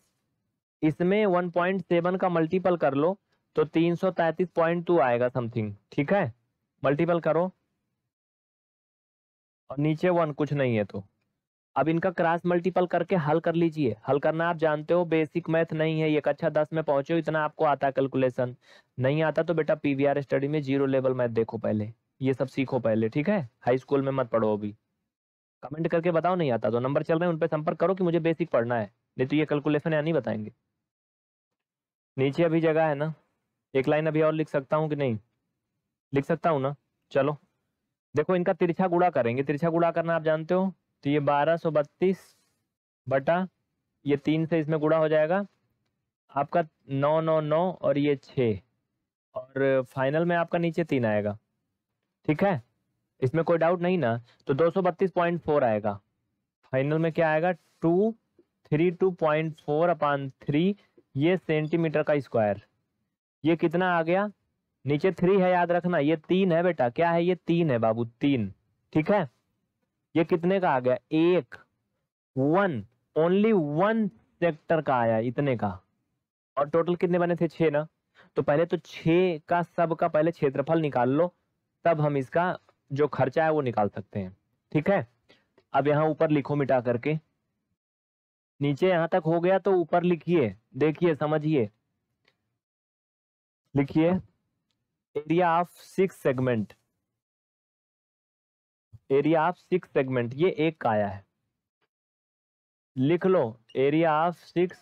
इसमें 1.7 का मल्टीपल कर लो तो 333.2 आएगा समथिंग। ठीक है, मल्टीपल करो और नीचे 1 कुछ नहीं है। तो अब इनका क्रॉस मल्टीपल करके हल कर लीजिए। हल करना आप जानते हो, बेसिक मैथ नहीं है, ये कक्षा 10 में पहुंचे हो, इतना आपको आता कैलकुलेशन। नहीं आता तो बेटा पीवीआर स्टडी में 0 लेवल मैथ देखो, पहले ये सब सीखो पहले। ठीक है, हाई स्कूल में मत पढ़ो अभी। कमेंट करके बताओ नहीं आता तो, नंबर चल रहे हैं उन पे संपर्क करो कि मुझे बेसिक पढ़ना है, नहीं तो ये कैलकुलेशन या नहीं बताएंगे। नीचे अभी जगह है ना, एक लाइन अभी और लिख सकता हूँ कि नहीं? लिख सकता हूँ ना। चलो देखो, इनका तिरछा गुणा करेंगे, तिरछा गुणा करना आप जानते हो। तो ये 1232 बटा ये 3 से इसमें गुणा हो जाएगा आपका 999 और ये 6 और फाइनल में आपका नीचे 3 आएगा। ठीक है, इसमें कोई डाउट नहीं ना? तो 232.4 आएगा। फाइनल में क्या आएगा, 232.4/3 ये सेंटीमीटर का स्क्वायर। ये कितना आ गया, नीचे 3 है याद रखना, ये 3 है बेटा, क्या है ये 3 है बाबू, 3। ठीक है, ये कितने का आ गया, 1 सेक्टर का आया इतने का। और टोटल कितने बने थे, 6 ना? तो पहले तो 6 का सब का पहले क्षेत्रफल निकाल लो, तब हम इसका जो खर्चा है वो निकाल सकते हैं। ठीक है, अब यहाँ ऊपर लिखो मिटा करके, नीचे यहाँ तक हो गया तो ऊपर लिखिए, देखिए समझिए। लिखिए area of 6 segment, area of 6 segment ये 1 का आया है। लिख लो एरिया ऑफ 6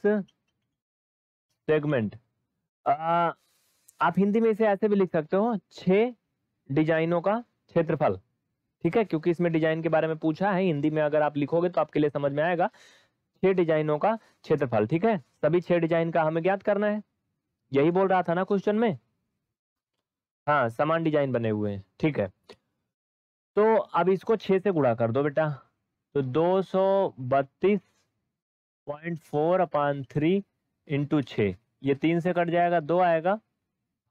सेगमेंट। आप हिंदी में इसे ऐसे भी लिख सकते हो, 6 डिजाइनों का क्षेत्रफल। ठीक है, क्योंकि इसमें डिजाइन के बारे में पूछा है, हिंदी में अगर आप लिखोगे तो आपके लिए समझ में आएगा। 6 डिजाइनों का क्षेत्रफल। ठीक है, सभी 6 डिजाइन का हमें ज्ञात करना है, यही बोल रहा था ना क्वेश्चन में। हाँ, समान डिजाइन बने हुए हैं। ठीक है, तो अब इसको 6 से गुणा कर दो बेटा, तो 232.4/3 इंटू 6, ये 3 से कट जाएगा, 2 आएगा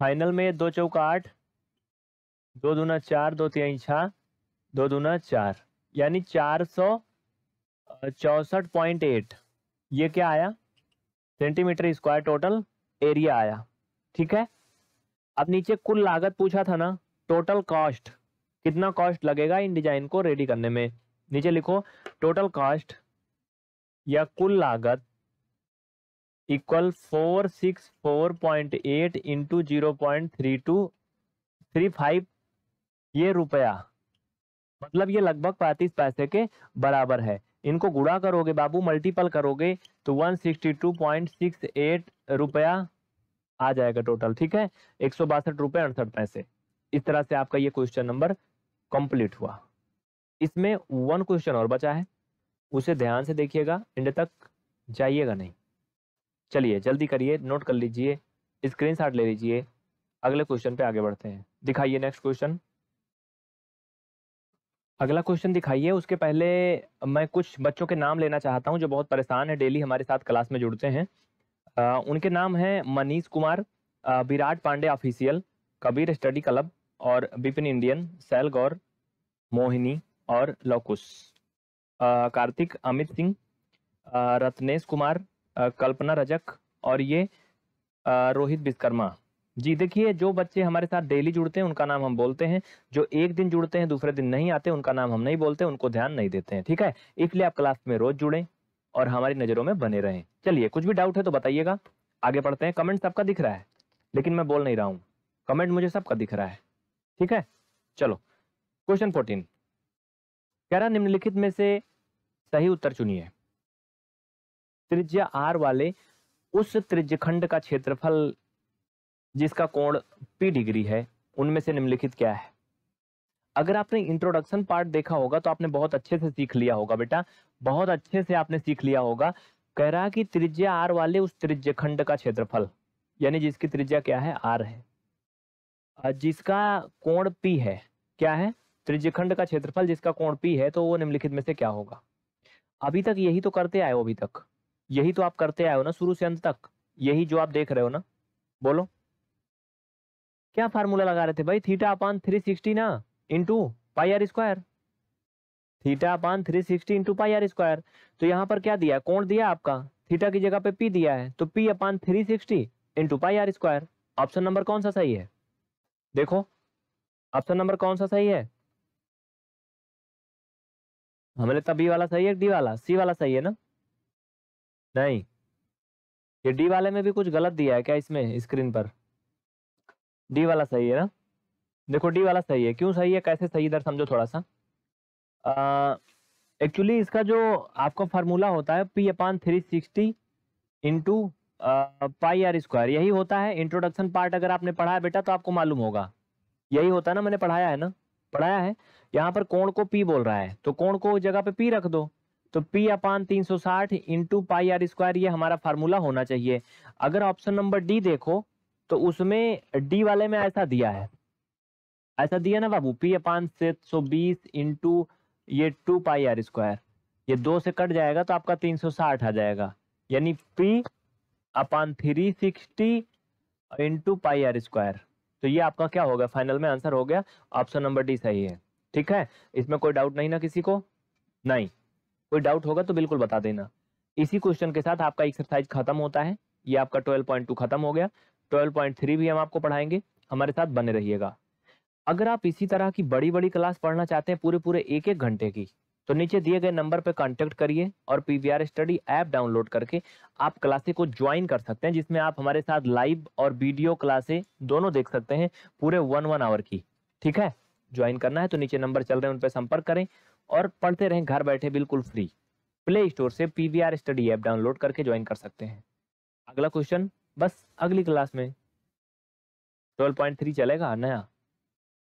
फाइनल में। 2 चौका 8, 2 दूना 4, 2 तिहाई 6, 2 दूना 4, यानी 464.8 ये क्या आया, सेंटीमीटर स्क्वायर टोटल एरिया आया। ठीक है, अब नीचे कुल लागत पूछा था ना, टोटल कॉस्ट, कितना कॉस्ट लगेगा इन डिजाइन को रेडी करने में। नीचे लिखो टोटल कॉस्ट या कुल लागत इक्वल 464.8 इंटू 0.3235 ये रुपया, मतलब ये लगभग 35 पैसे के बराबर है। इनको गुणा करोगे बाबू, मल्टीपल करोगे तो 162.68 रुपया आ जाएगा टोटल। ठीक है, 162.68 रुपये। इस तरह से आपका ये क्वेश्चन नंबर कंप्लीट हुआ। इसमें 1 क्वेश्चन और बचा है, उसे ध्यान से देखिएगा, एंड तक जाइएगा नहीं। चलिए जल्दी करिए, नोट कर लीजिए, स्क्रीनशॉट ले लीजिए, अगले क्वेश्चन पे आगे बढ़ते हैं। दिखाइए नेक्स्ट क्वेश्चन, अगला क्वेश्चन दिखाइए। उसके पहले मैं कुछ बच्चों के नाम लेना चाहता हूं जो बहुत परेशान है, डेली हमारे साथ क्लास में जुड़ते हैं। उनके नाम हैं Manish Kumar, Virat Pandey official, Kabir study club और विपिन इंडियन, सैल गौर, मोहिनी और लौकुश, कार्तिक, अमित सिंह, रत्नेश कुमार, कल्पना रजक और ये रोहित विश्वकर्मा जी। देखिए, जो बच्चे हमारे साथ डेली जुड़ते हैं उनका नाम हम बोलते हैं, जो एक दिन जुड़ते हैं दूसरे दिन नहीं आते उनका नाम हम नहीं बोलते, उनको ध्यान नहीं देते हैं। ठीक है, इसलिए आप क्लास में रोज जुड़ें और हमारी नज़रों में बने रहें। चलिए, कुछ भी डाउट है तो बताइएगा, आगे बढ़ते हैं। कमेंट सबका दिख रहा है लेकिन मैं बोल नहीं रहा हूँ, कमेंट मुझे सबका दिख रहा है। ठीक है, चलो क्वेश्चन 14 कह रहा, निम्नलिखित में से सही उत्तर चुनिए। त्रिज्या आर वाले उस त्रिज्यखंड का क्षेत्रफल जिसका कोण पी डिग्री है, उनमें से निम्नलिखित क्या है। अगर आपने इंट्रोडक्शन पार्ट देखा होगा तो आपने बहुत अच्छे से सीख लिया होगा बेटा, बहुत अच्छे से आपने सीख लिया होगा। कह रहा कि त्रिज्या आर वाले उस त्रिज्यखंड का क्षेत्रफल, यानी जिसकी त्रिज्या क्या है, आर है, जिसका कोण पी है। क्या है, त्रिज्यखंड का क्षेत्रफल जिसका कोण पी है, तो वो निम्नलिखित में से क्या होगा। अभी तक यही तो करते आए हो, अभी तक यही तो आप करते आए हो ना शुरू से अंत तक, यही जो आप देख रहे हो ना। बोलो क्या फार्मूला लगा रहे थे भाई, थीटा अपान 360 ना into pi are square, theta upon 360 into pi are square. तो यहाँ पर क्या दिया, कोण दिया आपका, थीटा की जगह पे पी दिया है, तो P upon 360 into pi are square. Option number कौन सा सही है, देखो ऑप्शन नंबर कौन सा सही है। हमें लगता बी वाला सही है, डी वाला, सी वाला सही है ना, नहीं ये डी वाले में भी कुछ गलत दिया है क्या, इसमें स्क्रीन पर डी वाला सही है ना। देखो डी वाला सही है, क्यों सही है, कैसे सही, इधर समझो थोड़ा सा। एक्चुअली इसका जो आपका फार्मूला होता है P upon 360 into pi are square, यही होता है। इंट्रोडक्शन पार्ट अगर आपने पढ़ा है बेटा तो आपको मालूम होगा, यही होता है ना, मैंने पढ़ाया है ना, पढ़ाया है। यहाँ पर कोण को पी बोल रहा है, तो कोण को जगह पे पी रख दो, तो P upon 360 into pi are square, ये हमारा फार्मूला होना चाहिए। अगर ऑप्शन नंबर डी देखो तो उसमें डी वाले में ऐसा दिया है, ऐसा दिया ना बाबू, पी अपान 720 इंटू ये 2 पाई आर स्क्वायर, ये 2 से कट जाएगा तो आपका 360 आ जाएगा, यानी P upon 360 into pi are square. तो ये आपका क्या होगा, फाइनल में आंसर हो गया, ऑप्शन नंबर डी सही है। ठीक है, इसमें कोई डाउट नहीं ना किसी को, नहीं कोई डाउट होगा तो बिल्कुल बता देना। इसी क्वेश्चन के साथ आपका एक्सरसाइज खत्म होता है, ये आपका 12.2 खत्म हो गया, 12.3 भी हम आपको पढ़ाएंगे, हमारे साथ बने रहिएगा। अगर आप इसी तरह की बड़ी बड़ी क्लास पढ़ना चाहते हैं, पूरे पूरे 1-1 घंटे की, तो नीचे दिए गए नंबर पर कांटेक्ट करिए और PVR स्टडी ऐप डाउनलोड करके आप क्लासें को ज्वाइन कर सकते हैं, जिसमें आप हमारे साथ लाइव और वीडियो क्लासें दोनों देख सकते हैं, पूरे 1-1 आवर की। ठीक है, ज्वाइन करना है तो नीचे नंबर चल रहे हैं उन पर संपर्क करें और पढ़ते रहें घर बैठे बिल्कुल फ्री। प्ले स्टोर से पीवीआर स्टडी ऐप डाउनलोड करके ज्वाइन कर सकते हैं। अगला क्वेश्चन बस अगली क्लास में 12.3 चलेगा नया।